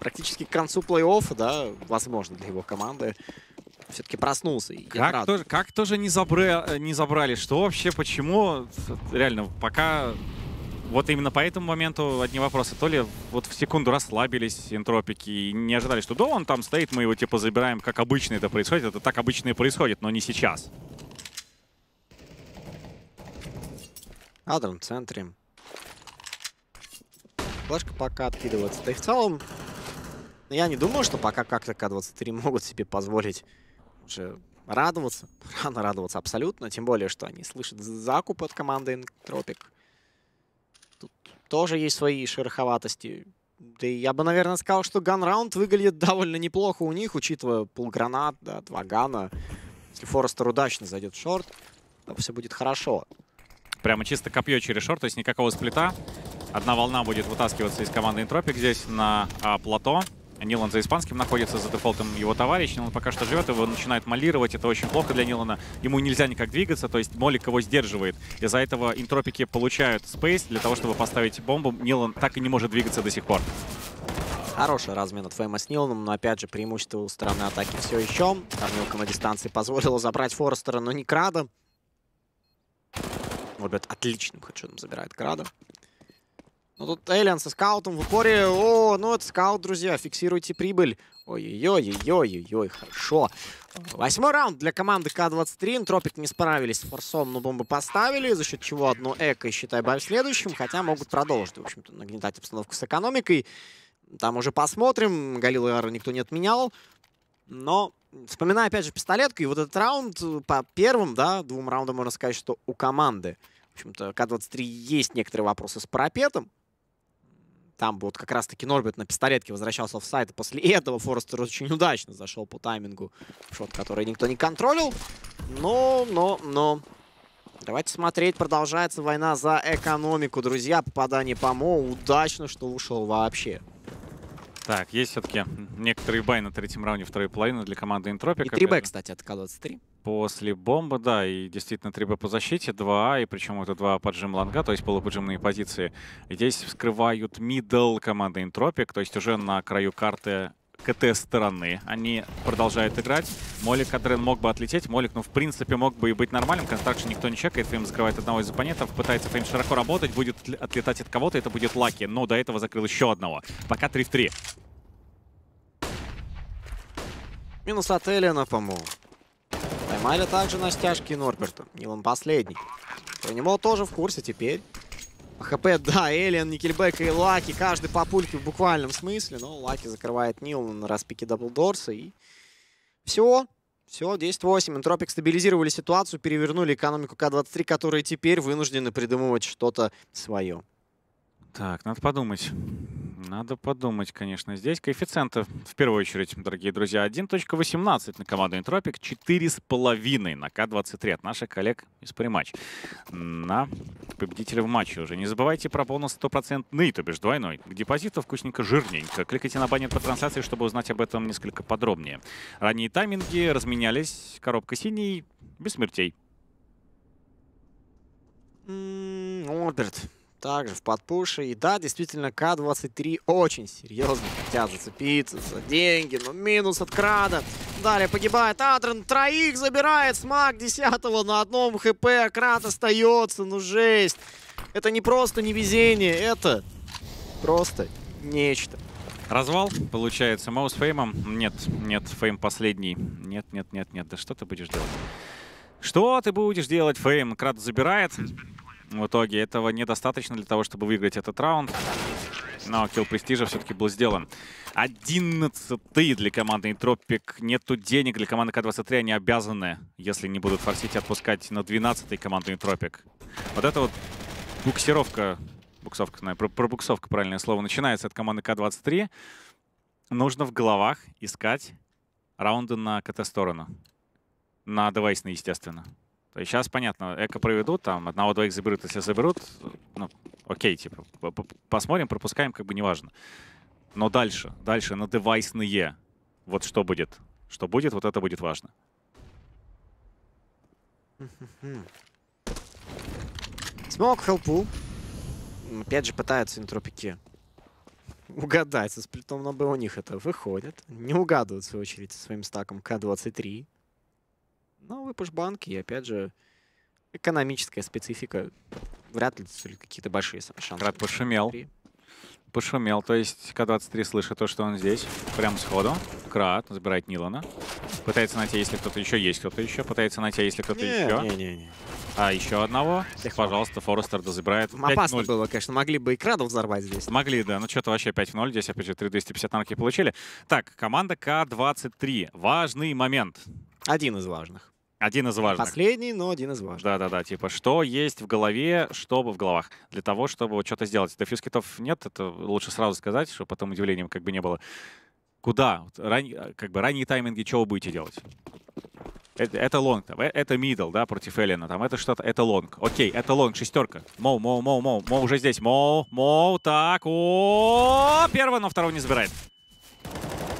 практически к концу плей-оффа, да, возможно, для его команды, все-таки проснулся. И как, тоже, как тоже не, забра... не забрали, что вообще, почему, реально, пока... Вот именно по этому моменту одни вопросы. То ли вот в секунду расслабились энтропики и не ожидали, что да, он там стоит, мы его типа забираем, как обычно это происходит. Это так обычно и происходит, но не сейчас. Адрон в центре. Флешка пока откидывается. Да и в целом, я не думаю, что пока как-то ка двадцать три могут себе позволить уже радоваться. Рано радоваться абсолютно, тем более, что они слышат закуп от команды Энтропик. Тут тоже есть свои шероховатости. Да и я бы, наверное, сказал, что ган-раунд выглядит довольно неплохо у них, учитывая полгранат, да, два гана. Если Форестер удачно зайдет в шорт, то все будет хорошо. Прямо чисто копье через шорт, то есть никакого сплита. Одна волна будет вытаскиваться из команды Энтропик здесь на а, плато. Нилан за испанским находится, за дефолтом его товарищ. Нилан пока что живет, его начинает молировать. Это очень плохо для Нилана. Ему нельзя никак двигаться, то есть молик его сдерживает. Из-за этого интропики получают спейс для того, чтобы поставить бомбу. Нилан так и не может двигаться до сих пор. Хороший размен от Фейма с Ниланом, но опять же преимущество у стороны атаки все еще. Кормилка на дистанции позволила забрать Форестера, но не Крада. Вот, блядь, отличным хэдшотом забирает Крада. Ну тут Элиан со скаутом в упоре. О, ну это скаут, друзья, фиксируйте прибыль. Ой-ой-ой-ой-ой-ой, хорошо. Восьмой раунд для команды ка двадцать три. Энтропик не справились с форсом, но бомбы поставили, за счет чего одну эко, считай, бай в следующем. Хотя могут продолжить, в общем-то, нагнетать обстановку с экономикой. Там уже посмотрим. Галилу и Ару никто не отменял. Но, вспоминая опять же пистолетку, и вот этот раунд по первым, да, двум раундам можно сказать, что у команды, в общем-то, ка двадцать три есть некоторые вопросы с парапетом. Там вот как раз-таки Норберт на пистолетке возвращался в сайт. После этого Форестер очень удачно зашел по таймингу в шот, который никто не контролил. Но, но, но. Давайте смотреть. Продолжается война за экономику, друзья. Попадание по Моу. Удачно, что ушел вообще. Так, есть все-таки некоторые бай на третьем раунде второй половины для команды Энтропика. И три бэ, кстати, от ка двадцать три. после бомбы, да, и действительно три бэ по защите, два а, и причем это два поджим лонга, то есть полуподжимные позиции. Здесь вскрывают мидл команды Интропик, то есть уже на краю карты КТ стороны. Они продолжают играть. Молик Адрен мог бы отлететь. Молик, ну, в принципе, мог бы и быть нормальным. Констракшн никто не чекает. Фейм закрывает одного из оппонентов. Пытается Фейм широко работать. Будет отлетать от кого-то. Это будет Лаки. Но до этого закрыл еще одного. Пока три в три. Минус от Эллина, по-моему. Поймали также на стяжке Норберта. И он последний. Про него тоже в курсе теперь. ХП, да, Эллиан, Никельбэк и Лаки, каждый по пульке в буквальном смысле, но Лаки закрывает Нил на распике даблдорса, и все, все, десять восемь. Интропик стабилизировали ситуацию, перевернули экономику ка двадцать три, которые теперь вынуждены придумывать что-то свое. Так, надо подумать. Надо подумать, конечно. Здесь коэффициенты, в первую очередь, дорогие друзья, один точка восемнадцать на команду Интропик, четыре с половиной на ка двадцать три от наших коллег из Париматч. На победителя в матче уже. Не забывайте про бонус сто процентов, то бишь двойной. К депозиту вкусненько, жирненько. Кликайте на баннер по трансляции, чтобы узнать об этом несколько подробнее. Ранние тайминги разменялись. Коробка синий, без смертей. Норберт. Также в подпуше. И да, действительно, ка двадцать три очень серьезно хотят зацепиться за деньги. Но минус от Крада. Далее погибает Адрен. Троих забирает. Смак десятого на одном хп. А Крад остается. Ну жесть. Это не просто невезение. Это просто нечто. Развал, получается. Моу с Феймом. Нет, нет, Фейм последний. Нет, нет, нет, нет. Да что ты будешь делать? Что ты будешь делать, Фейм? Крад забирает. В итоге этого недостаточно для того, чтобы выиграть этот раунд. Но килл престижа все-таки был сделан. одиннадцатый для команды Интропик. Нету денег. Для команды ка двадцать три они обязаны, если не будут форсить, отпускать на двенадцатый команду Интропик. Вот это вот буксировка, буксовка, знаю, пробуксовка, правильное слово, начинается от команды ка двадцать три. Нужно в головах искать раунды на КТ-сторону. На девайсные, естественно. Сейчас, понятно, эко проведут, там одного-двоих заберут, если заберут, ну, окей, типа, посмотрим, пропускаем, как бы неважно. Но дальше, дальше на девайсные, вот что будет, что будет, вот это будет важно. Смог хелпу. Опять же пытаются Интропики угадать со сплитом, но у них это выходит. Не угадывают, в свою очередь, со своим стаком ка двадцать три. Новый пушбанк и, опять же, экономическая специфика. Вряд ли какие-то большие шансы. Крат пошумел. Пошумел. То есть ка двадцать три слышит то, что он здесь. Прям сходу. Крат забирает Нилана. Пытается найти, если кто-то еще есть, кто-то еще. Пытается найти, если кто-то еще. Не, не, не. А еще одного. Легко. Пожалуйста, Форестер дозабирает. Опасно было, конечно. Могли бы и Крадов взорвать здесь. Могли, да. Ну что-то вообще пять в ноль. Здесь опять же три двести пятьдесят танки получили. Так, команда ка двадцать три. Важный момент. Один из важных. Один из важных. Последний, но один из важных. Да-да-да, типа, что есть в голове, чтобы в головах. Для того, чтобы вот что-то сделать. Дефьюз китов нет, это лучше сразу сказать, чтобы потом удивлением как бы не было. Куда? Ран... Как бы ранние тайминги, чего вы будете делать? Это, это лонг, там. Это мидл, да, против Эллина, там, это что-то, это лонг. Окей, это лонг, шестерка. Моу, моу, моу, моу, моу уже здесь. Моу, моу, так, о, первого, но второго не забирает.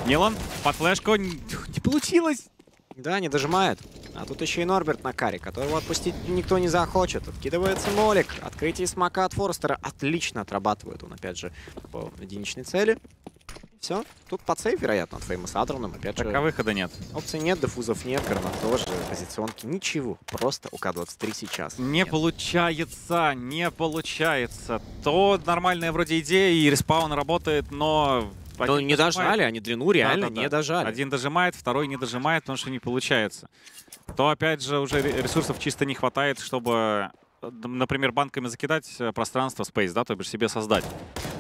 Нилан под флешку, не получилось. Да, не дожимает. А тут еще и Норберт на каре, которого отпустить никто не захочет. Откидывается Молик. Открытие смока от Форстера отлично отрабатывает он, опять же, по единичной цели. Все. Тут подсейв, вероятно, от Фейма с Адроном. Опять же, пока выхода нет. Опций нет, дефузов нет, Карна тоже, позиционки. Ничего. Просто у ка двадцать три сейчас. Не нет. получается, не получается. То нормальная вроде идея, и респаун работает, но... Ну, не дожали, они длину реально да, да, не да. дожали. Один дожимает, второй не дожимает, потому что не получается. То, опять же, уже ресурсов чисто не хватает, чтобы, например, банками закидать пространство, спейс, да, то бишь себе создать.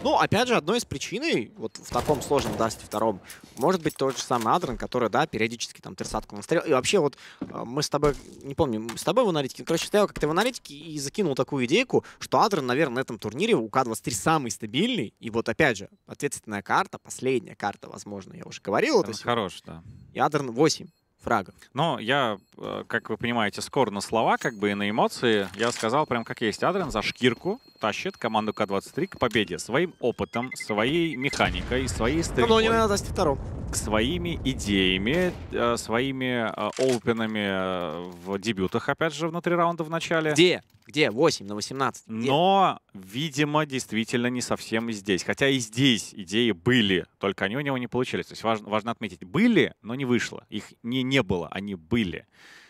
Ну, опять же, одной из причин, вот в таком сложном Дасте втором, может быть тот же самый Адрен, который, да, периодически там тридцатку настрел. И вообще вот мы с тобой, не помню, мы с тобой в аналитике, короче, стоял как-то в аналитике и закинул такую идейку, что Адрен, наверное, на этом турнире у ка двадцать три самый стабильный. И вот, опять же, ответственная карта, последняя карта, возможно, я уже говорил. Это хорош, да. И Адрен восемь. Фрагов. Но я, как вы понимаете, скор на слова, как бы и на эмоции. Я сказал прям как есть. Адрен за шкирку тащит команду ка двадцать три к победе своим опытом, своей механикой, своей стрельбой. Но не надо втором. Своими идеями, своими оупенами в дебютах, опять же, внутри раунда в начале. Где? Где? восемь на восемнадцать. Где? Но, видимо, действительно не совсем здесь. Хотя и здесь идеи были, только они у него не получились. То есть важно, важно отметить, были, но не вышло. Их не, не было, они были.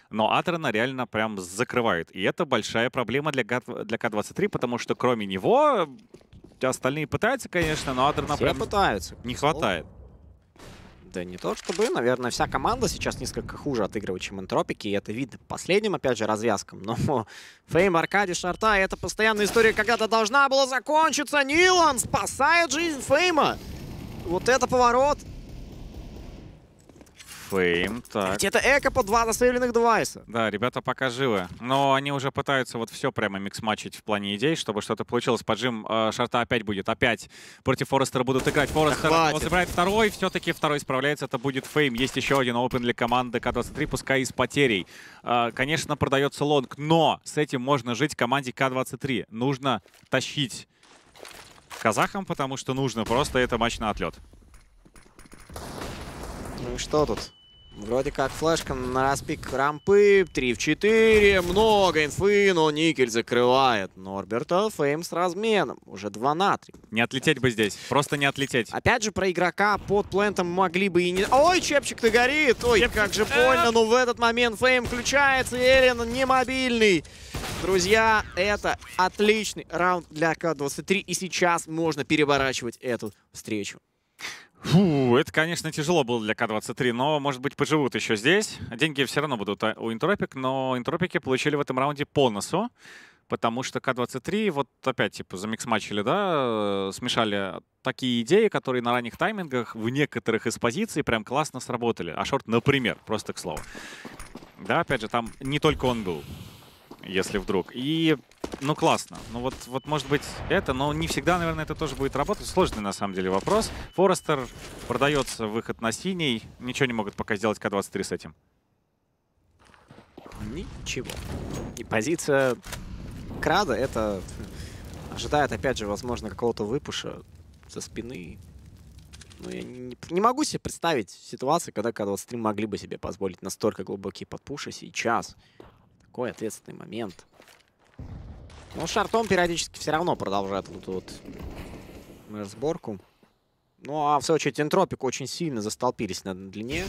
Но Атрана реально прям закрывает. И это большая проблема для ка двадцать три, потому что кроме него остальные пытаются, конечно, но Атрана прям пытаются. Не хватает. Да не то чтобы, наверное, вся команда сейчас несколько хуже отыгрывает, чем энтропики, и это видно по последним, опять же, развязкам. Но Фейм, Аркадий, Шарта — это постоянная история, когда-то должна была закончиться. Нилан спасает жизнь Фейма. Вот это поворот. Фейм, так. Где-то эко по два заставленных девайса. Да, ребята пока живы. Но они уже пытаются вот все прямо микс-матчить в плане идей, чтобы что-то получилось. Поджим э, Шарта опять будет. Опять против Форестера будут играть. Форестер да забирает второй. Все-таки второй справляется. Это будет Фейм. Есть еще один опен для команды ка двадцать три, пускай и с потерей. Э, конечно, продается лонг, но с этим можно жить команде ка двадцать три. Нужно тащить казахам, потому что нужно просто это матч на отлет. Ну и что тут? Вроде как флешка на распик рампы, три в четыре, много инфы, но Никель закрывает Норберта, Фейм с разменом, уже два на три. Не отлететь бы здесь, просто не отлететь. Опять же, про игрока под плентом могли бы и не... Ой, чепчик-то горит, ой, чепчик. Как же больно, но в этот момент Фейм включается, Эрин не мобильный. Друзья, это отличный раунд для ка двадцать три, и сейчас можно переворачивать эту встречу. Фу, это, конечно, тяжело было для ка двадцать три, но, может быть, поживут еще здесь. Деньги все равно будут у Энтропик, но Энтропики получили в этом раунде по носу, потому что ка двадцать три вот опять типа замикс-матчили, да, смешали такие идеи, которые на ранних таймингах в некоторых из позиций прям классно сработали. А Шорт, например, просто к слову. Да, опять же, там не только он был, если вдруг. И, ну, классно. Ну, вот, вот может быть это, но не всегда, наверное, это тоже будет работать. Сложный, на самом деле, вопрос. Форестер продается, выход на синий. Ничего не могут пока сделать ка двадцать три с этим. Ничего. И позиция Крада — это ожидает, опять же, возможно, какого-то выпуша со спины. Но я не, не могу себе представить ситуацию, когда ка двадцать три могли бы себе позволить настолько глубокие подпуши сейчас. Такой ответственный момент. Но Шартом периодически все равно продолжает вот эту вот разборку. Ну а в свою очередь Энтропик очень сильно застолпились на длине.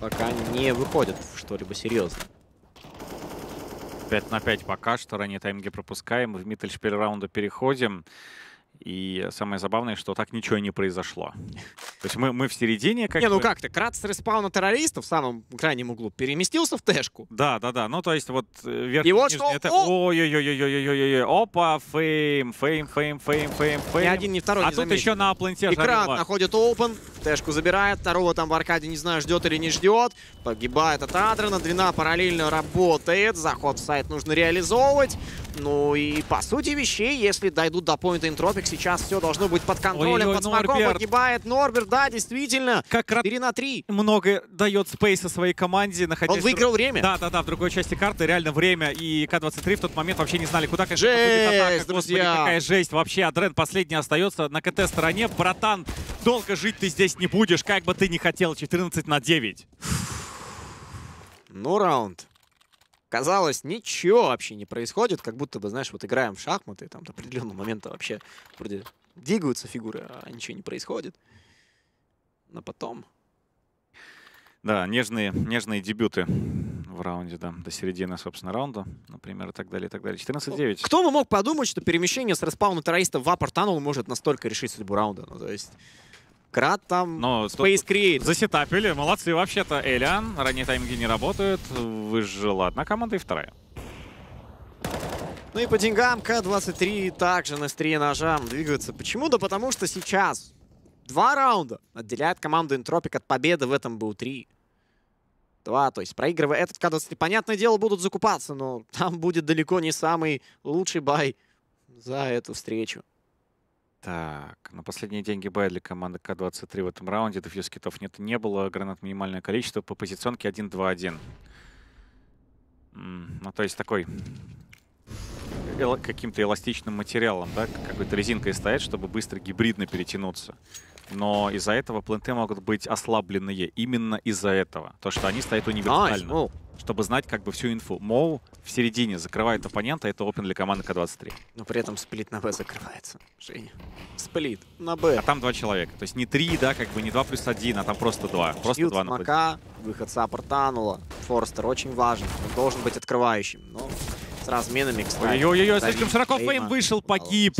Пока не выходят в что-либо серьезное. пять на пять пока что. Ранние тайминги пропускаем. В мидл-шпиль раунда переходим. И самое забавное, что так ничего и не произошло. То есть мы, мы в середине как-то... Не, ну как-то Крат с респауна террористов в самом крайнем углу переместился в тэшку. Да, да, да. Ну то есть вот верхний... И вот что... Это... Ой-ой-ой-ой-ой-ой-ой-ой. Опа, Фейм, Фейм, Фейм, Фейм, Фейм, Фейм. Ни один, ни второй не заметил. А тут еще на планте... И Крат находит опен, тэшку забирает. Второго там в аркаде не знаю, ждет или не ждет. Погибает от Адрана. Двина параллельно работает. Заход в сайт нужно реализовывать. Ну и по сути вещей, если дойдут до поинта Энтропик, сейчас все должно быть под контролем, ой, ой, под смоком. Погибает Норберт, да, действительно. Как раз четыре на три. Много дает спейса своей команде. Находясь... Он выиграл время. Да, да, да, в другой части карты реально время. И ка двадцать три в тот момент вообще не знали, куда, конечно, будет атака. Господи, какая жесть. Вообще, Адрен последний остается на КТ-стороне. Братан, долго жить ты здесь не будешь, как бы ты ни хотел. четырнадцать на девять. Ну, раунд. Казалось, ничего вообще не происходит, как будто бы, знаешь, вот играем в шахматы, там до определенного момента вообще вроде двигаются фигуры, а ничего не происходит. Но потом... Да, нежные, нежные дебюты в раунде, да, до середины, собственно, раунда, например, и так далее, и так далее. четырнадцать девять. Кто бы мог подумать, что перемещение с респауна террористов в аппортанул может настолько решить судьбу раунда, ну, то есть... Крат там, но Space Create. Засетапили, молодцы. Вообще-то Элиан, ранние тайминги не работают. Выжила одна команда и вторая. Ну и по деньгам ка двадцать три также на три ножам двигаются. Почему? Да потому что сейчас два раунда отделяет команду Энтропик от победы. В этом был три. Два, то есть проигрывая этот ка двадцать три, понятное дело, будут закупаться, но там будет далеко не самый лучший бай за эту встречу. Так, на последние деньги бай для команды ка двадцать три в этом раунде. Дефьюз китов нет, не было. Гранат минимальное количество. По позиционке один-два-один. Ну, то есть такой эл каким-то эластичным материалом, да, какой-то резинкой стоять, чтобы быстро гибридно перетянуться. Но из-за этого пленты могут быть ослабленные. Именно из-за этого. То, что они стоят универсально. Nice. Чтобы знать как бы всю инфу. Моу в середине закрывает оппонента. Это опен для команды ка двадцать три. Но при этом сплит на Б закрывается. Женя. Сплит на Б. А там два человека. То есть не три, да, как бы не два плюс один, а там просто два. Просто два на Б. Выход саппортанула. Форстер очень важен. Он должен быть открывающим. Но с разменами, кстати. Ой-ой-ой, слишком широко Фейм вышел, погиб.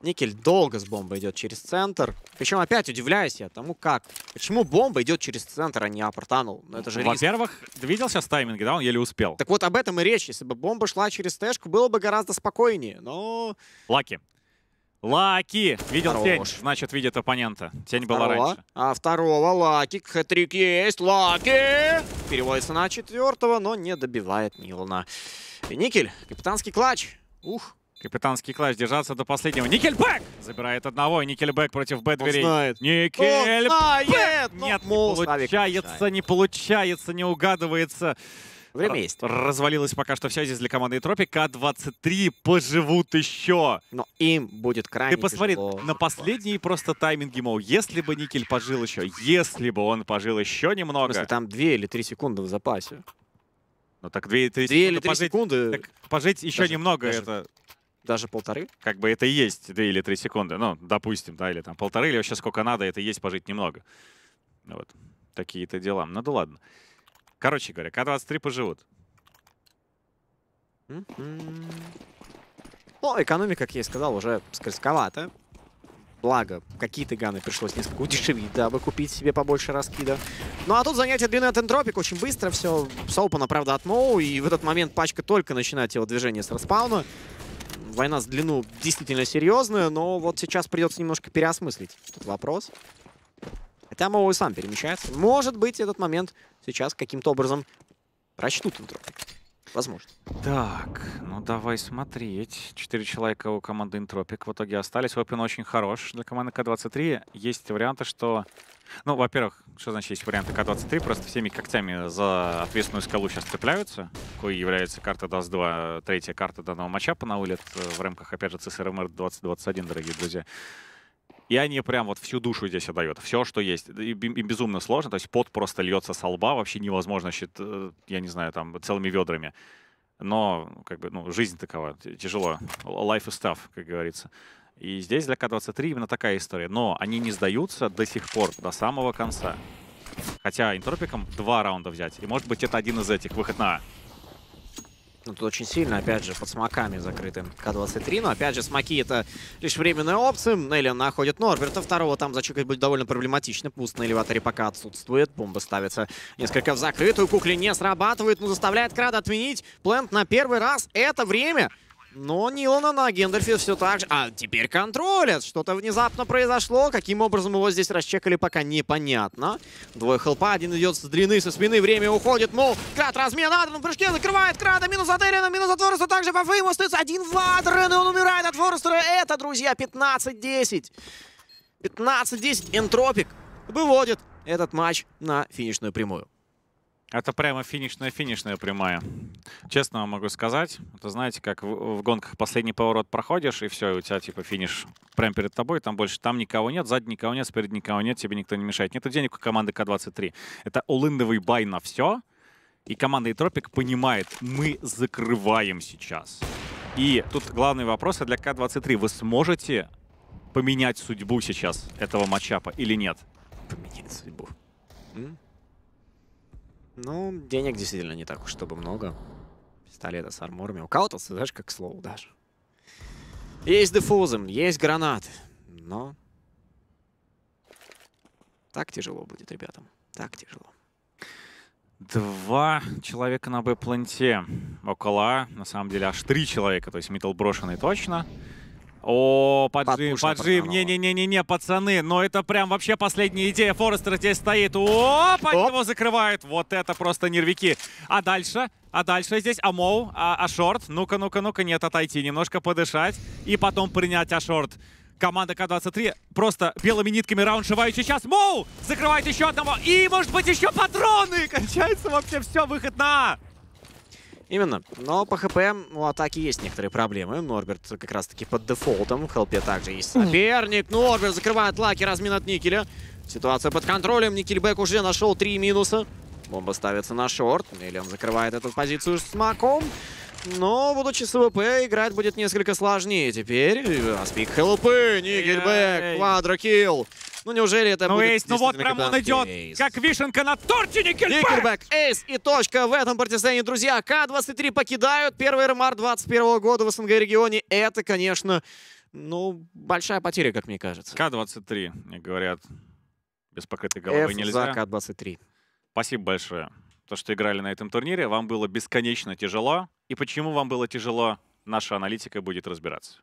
Никель долго с бомбой идет через центр. Причем опять удивляюсь я тому, как. Почему бомба идет через центр, а не апортанул? Ну, это же риск. Во-первых, видел сейчас тайминги, да? Он еле успел. Так вот об этом и речь. Если бы бомба шла через тэшку, было бы гораздо спокойнее. Но... Лаки. Лаки! Видел второго тень, уж. Значит, видит оппонента. Тень второго. Была раньше. А второго Лаки. Хэтрик есть. Лаки! Переводится на четвертого, но не добивает Милана. И Никель, капитанский клатч. Ух! Капитанский клатч, держаться до последнего. Никельбэк! Забирает одного, и Никельбэк против Б-дверей. Никельбэк! Нет, не получается, не получается, не угадывается. Время есть. Развалилась пока что вся здесь для команды Итропик. ка двадцать три поживут еще. Но им будет крайне тяжело. Ты посмотри, тяжело. На последние просто тайминги, мол, если бы Никель пожил еще, если бы он пожил еще немного. Просто там две или три секунды в запасе. Ну так две или три секунды. Так пожить еще даже, немного, даже... это... Даже полторы? Как бы это и есть две или три секунды. Ну, допустим, да, или там полторы, или вообще сколько надо, это и есть пожить немного. Вот. Такие-то дела. Ну да ладно. Короче говоря, ка двадцать три поживут. Mm-hmm. Ну, экономика, как я и сказал, уже скользковата. Благо, какие-то ганы пришлось несколько удешевить, дабы купить себе побольше раскида. Ну а тут занятие длинное от Энтропик. Очень быстро все с опена, правда, от Моу. И в этот момент пачка только начинает его движение с распауна. Война с длину действительно серьезная, но вот сейчас придется немножко переосмыслить этот вопрос. Хотя Моу и сам перемещается. Может быть, этот момент сейчас каким-то образом прочтут Энтропик. Возможно. Так, ну давай смотреть. Четыре человека у команды Энтропик в итоге остались. Опен очень хорош для команды ка двадцать три. Есть варианты, что... Ну, во-первых, что значит есть варианты ка двадцать три? Просто всеми когтями за ответственную скалу сейчас цепляются. Какой является карта даст два, третья карта данного матчапа на вылет в рамках, опять же, ЦСРМР двадцать двадцать один, дорогие друзья. И они прям вот всю душу здесь отдают. Все, что есть. И, и безумно сложно. То есть пот просто льется со лба. Вообще невозможно, щит, я не знаю, там, целыми ведрами. Но, как бы, ну, жизнь такова. Тяжело. Life is tough, как говорится. И здесь для ка двадцать три именно такая история. Но они не сдаются до сих пор, до самого конца. Хотя Энтропиком два раунда взять. И, может быть, это один из этих. Выход на... Ну, тут очень сильно, опять же, под смоками закрытым ка двадцать три. Но, опять же, смоки — это лишь временная опция. Нелли находит Норберта. Второго там зачекать будет довольно проблематично. Пуст на элеваторе пока отсутствует. Бомба ставится несколько в закрытую. Кукли не срабатывает, но заставляет Крада отменить. Плент на первый раз. Это время. Но Нилана на Гендерфилд все так же. А теперь контролят. Что-то внезапно произошло. Каким образом его здесь расчекали, пока непонятно. Двое хелпа. Один идет с длины, со спины. Время уходит. Мол, Крад размен. Адрен в прыжке закрывает Крада. Минус от Эрина, минус от Форестера. Также по Фейму остается один в Адрен. И он умирает от Форестера. Это, друзья, пятнадцать десять. пятнадцать десять. Энтропик выводит этот матч на финишную прямую. Это прямо финишная-финишная прямая. Честно вам могу сказать. Это знаете, как в, в гонках последний поворот проходишь, и все, и у тебя типа финиш прямо перед тобой. Там больше там никого нет, сзади никого нет, спереди никого нет, тебе никто не мешает. Нету денег у команды ка двадцать три. Это оллиновый бай на все. И команда Итропик понимает, мы закрываем сейчас. И тут главный вопрос для ка двадцать три. Вы сможете поменять судьбу сейчас этого матчапа или нет? Поменять судьбу. Ну, денег действительно не так уж, чтобы много. Пистолета с арморами. У кого-то, знаешь, как слоу даже. Есть дефузом, есть гранаты. Но так тяжело будет, ребятам. Так тяжело. Два человека на Б-планте. Около, на самом деле, аж три человека. То есть мидл брошенный точно. О, поджим, поджим, не-не-не-не, пацаны, но это прям вообще последняя идея. Форестер здесь стоит, о, под него закрывает, вот это просто нервики. А дальше, а дальше здесь Амоу, а, а шорт, ну-ка, ну-ка, ну-ка, нет, отойти, немножко подышать и потом принять а шорт. Команда ка двадцать три просто белыми нитками раунд шивает сейчас. Моу закрывает еще одного и, может быть, еще патроны, кончается вообще все, выход на... Именно. Но по ХП у атаки есть некоторые проблемы. Норберт как раз-таки под дефолтом. В хелпе также есть соперник. Норберт закрывает Лаки, размин от Никеля. Ситуация под контролем. Никельбэк уже нашел три минуса. Бомба ставится на шорт. Или он закрывает эту позицию с маком. Но, будучи с АВП, играть будет несколько сложнее теперь. Аспик ХЛП, Никельбэк, квадрокилл. Ну, неужели это ну, будет эйс, ну вот прям он идет, эйс. Как вишенка на торте, Никельбэк! Никельбэк, эйс и точка в этом партизане, друзья. ка двадцать три покидают первый РМАР двадцать первого года в СНГ-регионе. Это, конечно, ну, большая потеря, как мне кажется. ка двадцать три, мне говорят, без покрытой головы F нельзя. За ка двадцать три. Спасибо большое, то, что играли на этом турнире. Вам было бесконечно тяжело. И почему вам было тяжело, наша аналитика будет разбираться.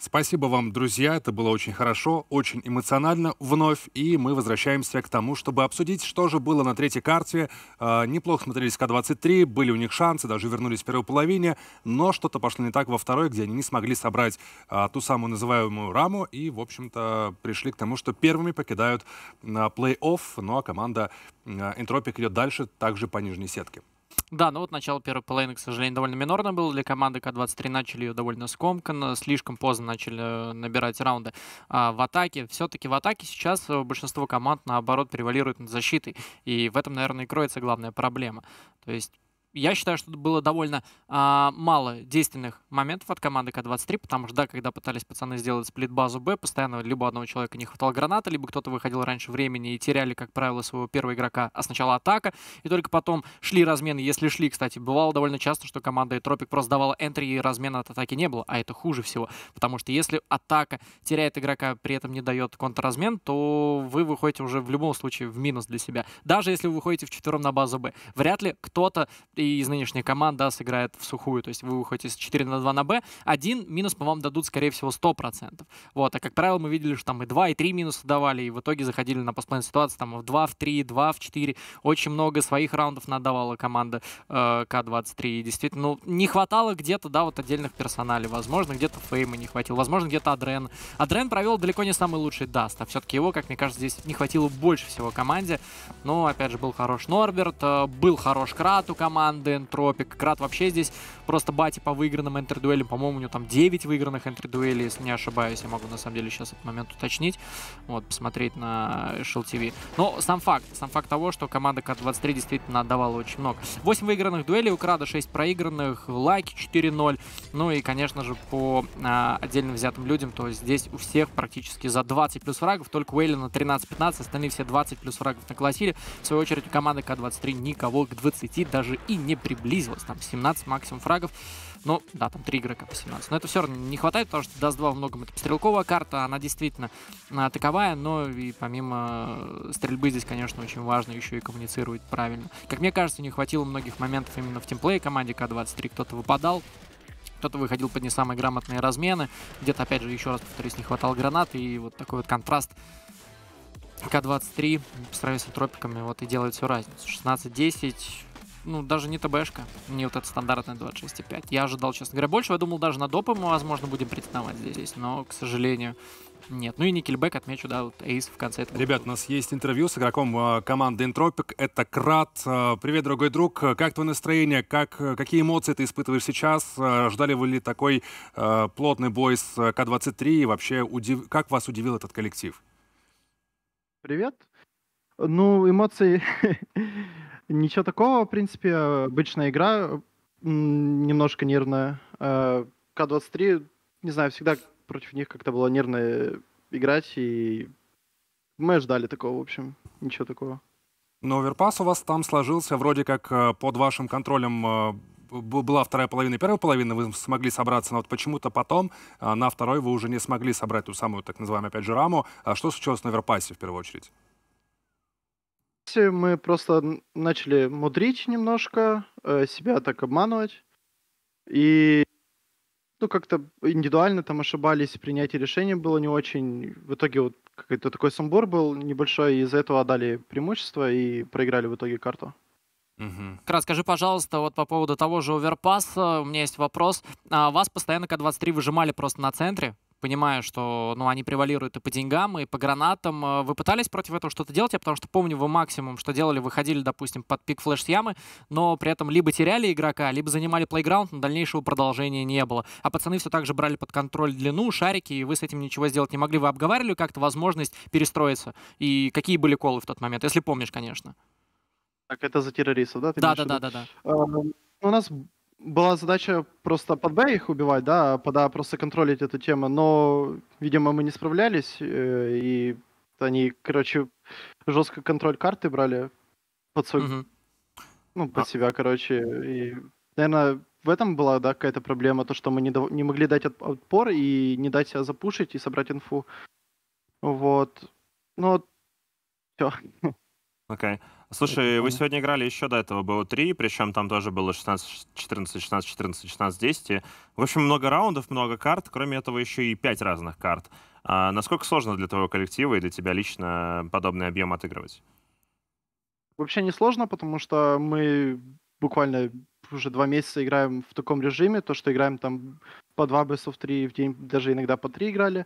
Спасибо вам, друзья. Это было очень хорошо, очень эмоционально вновь. И мы возвращаемся к тому, чтобы обсудить, что же было на третьей карте. Э, неплохо смотрелись ка двадцать три, были у них шансы, даже вернулись в первой половине. Но что-то пошло не так во второй, где они не смогли собрать э, ту самую называемую раму. И, в общем-то, пришли к тому, что первыми покидают э, плей-офф. Ну а команда Энтропик э, идет дальше, также по нижней сетке. Да, ну вот начало первой половины, к сожалению, довольно минорно было для команды. ка двадцать три начали ее довольно скомканно, слишком поздно начали набирать раунды а в атаке. Все-таки в атаке сейчас большинство команд, наоборот, превалирует над защитой. И в этом, наверное, и кроется главная проблема. То есть я считаю, что было довольно а, мало действенных моментов от команды ка двадцать три, потому что, да, когда пытались пацаны сделать сплит-базу Б, постоянно либо одного человека не хватало граната, либо кто-то выходил раньше времени и теряли, как правило, своего первого игрока, а сначала атака, и только потом шли размены, если шли, кстати. Бывало довольно часто, что команда Энтропик просто давала энтри, и размена от атаки не было, а это хуже всего, потому что если атака теряет игрока, при этом не дает контрразмен, то вы выходите уже в любом случае в минус для себя. Даже если вы выходите вчетвером на базу Б, вряд ли кто-то и из нынешних команд, да, сыграет в сухую. То есть вы выходите с четыре на два на Б. Один минус по вам дадут, скорее всего, сто процентов. Вот. А как правило, мы видели, что там и два, и три минуса давали, и в итоге заходили на постплейн ситуации там в два, в три, два, в четыре. Очень много своих раундов надавала команда э, ка двадцать три. И действительно, ну, не хватало где-то, да, вот отдельных персоналей. Возможно, где-то Фейма не хватило. Возможно, где-то Адрен. Адрен провел далеко не самый лучший даст. А все-таки его, как мне кажется, здесь не хватило больше всего команде. Но, опять же, был хорош Норберт, э, был хорош Крат у команды Энтропик. Крат вообще здесь просто бати по выигранным энтри-дуэлям. По-моему, у него там девять выигранных энтри-дуэлей, если не ошибаюсь. Я могу, на самом деле, сейчас этот момент уточнить. Вот, посмотреть на Shield ти ви. Но сам факт. Сам факт того, что команда ка двадцать три действительно отдавала очень много. восемь выигранных дуэлей у Крада, шесть проигранных, Лаки четыре ноль. Ну и, конечно же, по а, отдельно взятым людям, то здесь у всех практически за двадцать плюс фрагов. Только у Эйлина тринадцать-пятнадцать, остальные все двадцать плюс фрагов наколотили. В свою очередь, у команды ка двадцать три никого к двадцати даже и не приблизилось. Там семнадцать максимум фрагов. Ну, да, там три игрока по семнадцать. Но это все равно не хватает, потому что даст два во многом. Это стрелковая карта, она действительно атаковая, но и помимо стрельбы здесь, конечно, очень важно еще и коммуницировать правильно. Как мне кажется, не хватило многих моментов именно в тимплее команде ка двадцать три. Кто-то выпадал, кто-то выходил под не самые грамотные размены. Где-то, опять же, еще раз повторюсь, не хватало гранат. И вот такой вот контраст ка двадцать три по сравнению с Энтропиками вот и делает всю разницу. шестнадцать десять... Ну, даже не ТБшка, не вот это стандартная двадцать шесть и пять. Я ожидал, честно говоря, больше. Я думал, даже на допы мы, возможно, будем претендовать здесь. Но, к сожалению, нет. Ну и Никельбэк, отмечу, да, вот эйс в конце этого. Ребят, у нас есть интервью с игроком команды Энтропик. Это Крат. Привет, дорогой друг. Как твое настроение? Как, какие эмоции ты испытываешь сейчас? Ждали вы ли такой э, плотный бой с ка двадцать три? И вообще, удив... как вас удивил этот коллектив? Привет. Ну, эмоции... Ничего такого, в принципе, обычная игра, немножко нервная. ка двадцать три, не знаю, всегда против них как-то было нервно играть, и мы ждали такого, в общем, ничего такого. Но оверпас у вас там сложился, вроде как под вашим контролем была вторая половина и первая половина, вы смогли собраться, но вот почему-то потом на второй вы уже не смогли собрать ту самую, так называемую, опять же, раму. А что случилось на оверпасе, в первую очередь? Мы просто начали мудрить немножко, себя так обманывать. И ну как-то индивидуально там ошибались, принятие решения было не очень. В итоге вот какой-то такой сумбур был небольшой, и из-за этого отдали преимущество и проиграли в итоге карту. Угу. Крат, скажи, пожалуйста, вот по поводу того же оверпасса, у меня есть вопрос. А вас постоянно ка двадцать три выжимали просто на центре? понимаю, что ну, они превалируют и по деньгам, и по гранатам. Вы пытались против этого что-то делать? Я потому что помню, вы максимум, что делали, выходили, допустим, под пик флеш с ямы, но при этом либо теряли игрока, либо занимали плейграунд, но дальнейшего продолжения не было. А пацаны все так же брали под контроль длину, шарики, и вы с этим ничего сделать не могли. Вы обговаривали как-то возможность перестроиться? И какие были колы в тот момент, если помнишь, конечно? Так, это за террористов, да? Ты да, да, да, да, да. Uh, у нас... Была задача просто под Б их убивать, да, под А просто контролить эту тему, но, видимо, мы не справлялись, и они, короче, жестко контроль карты брали под свой, угу. ну, под а. себя, короче, и, наверное, в этом была, да, какая-то проблема, то, что мы не, до... не могли дать отпор и не дать себя запушить и собрать инфу, вот, ну, все. Окей. Okay. Слушай, вы сегодня играли еще до этого, было три, причем там тоже было шестнадцать-четырнадцать, шестнадцать-четырнадцать, шестнадцать-десять. В общем, много раундов, много карт, кроме этого еще и пять разных карт. А насколько сложно для твоего коллектива и для тебя лично подобный объем отыгрывать? Вообще не сложно, потому что мы буквально уже два месяца играем в таком режиме, то, что играем там по два бесов в три в день, даже иногда по три играли,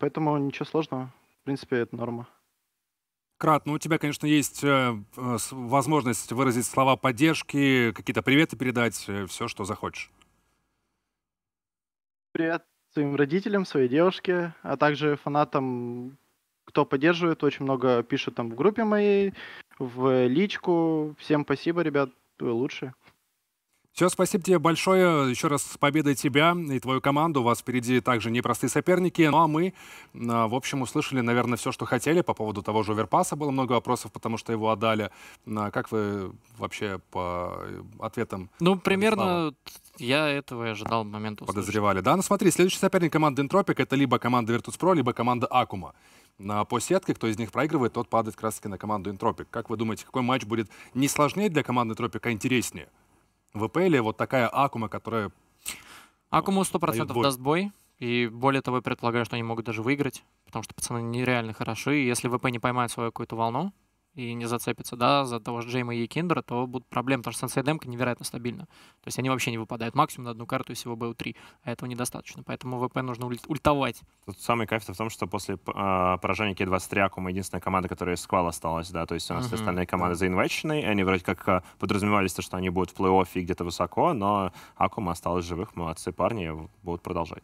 поэтому ничего сложного, в принципе, это норма. Крат, ну у тебя, конечно, есть э, э, возможность выразить слова поддержки, какие-то приветы передать, э, все, что захочешь. Привет своим родителям, своей девушке, а также фанатам, кто поддерживает. Очень много пишут там в группе моей, в личку. Всем спасибо, ребят, вы лучшие. Все, спасибо тебе большое. Еще раз с победой тебя и твою команду. У вас впереди также непростые соперники. Ну а мы, в общем, услышали, наверное, все, что хотели. По поводу того же оверпаса было много вопросов, потому что его отдали. Как вы вообще по ответам? Ну, примерно я этого и ожидал момента услышать. Подозревали, да? Ну смотри, следующий соперник команды Энтропик — это либо команда Virtus.pro, либо команда Акума. По сетке, кто из них проигрывает, тот падает как раз таки на команду Энтропик. Как вы думаете, какой матч будет не сложнее для команды Энтропик, а интереснее? ВП или вот такая Акума, которая... Акуму сто процентов даст бой. И более того, я предполагаю, что они могут даже выиграть, потому что пацаны нереально хороши. И если ВП не поймает свою какую-то волну и не зацепится, да, за того же Джейма и Киндера, то будут проблемы, потому что Сенсей Демка невероятно стабильна. То есть они вообще не выпадают максимум на одну карту и всего бэ у три, а этого недостаточно. Поэтому ВП нужно ультовать. Тут самый кайф-то в том, что после э, поражения кей двадцать три Акума единственная команда, которая из Сквал осталась, да, то есть у нас uh-huh. остальные команды заинвайчены, они вроде как подразумевались, то, что они будут в плей-оффе где-то высоко, но Акума осталась живых, молодцы парни, будут продолжать.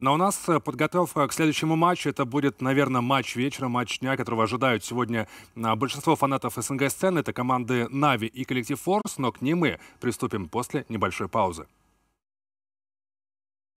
Но у нас подготовка к следующему матчу. Это будет, наверное, матч вечера, матч дня, которого ожидают сегодня большинство фанатов СНГ-сцены. Это команды Нави и коллектив Форс, но к ним мы приступим после небольшой паузы.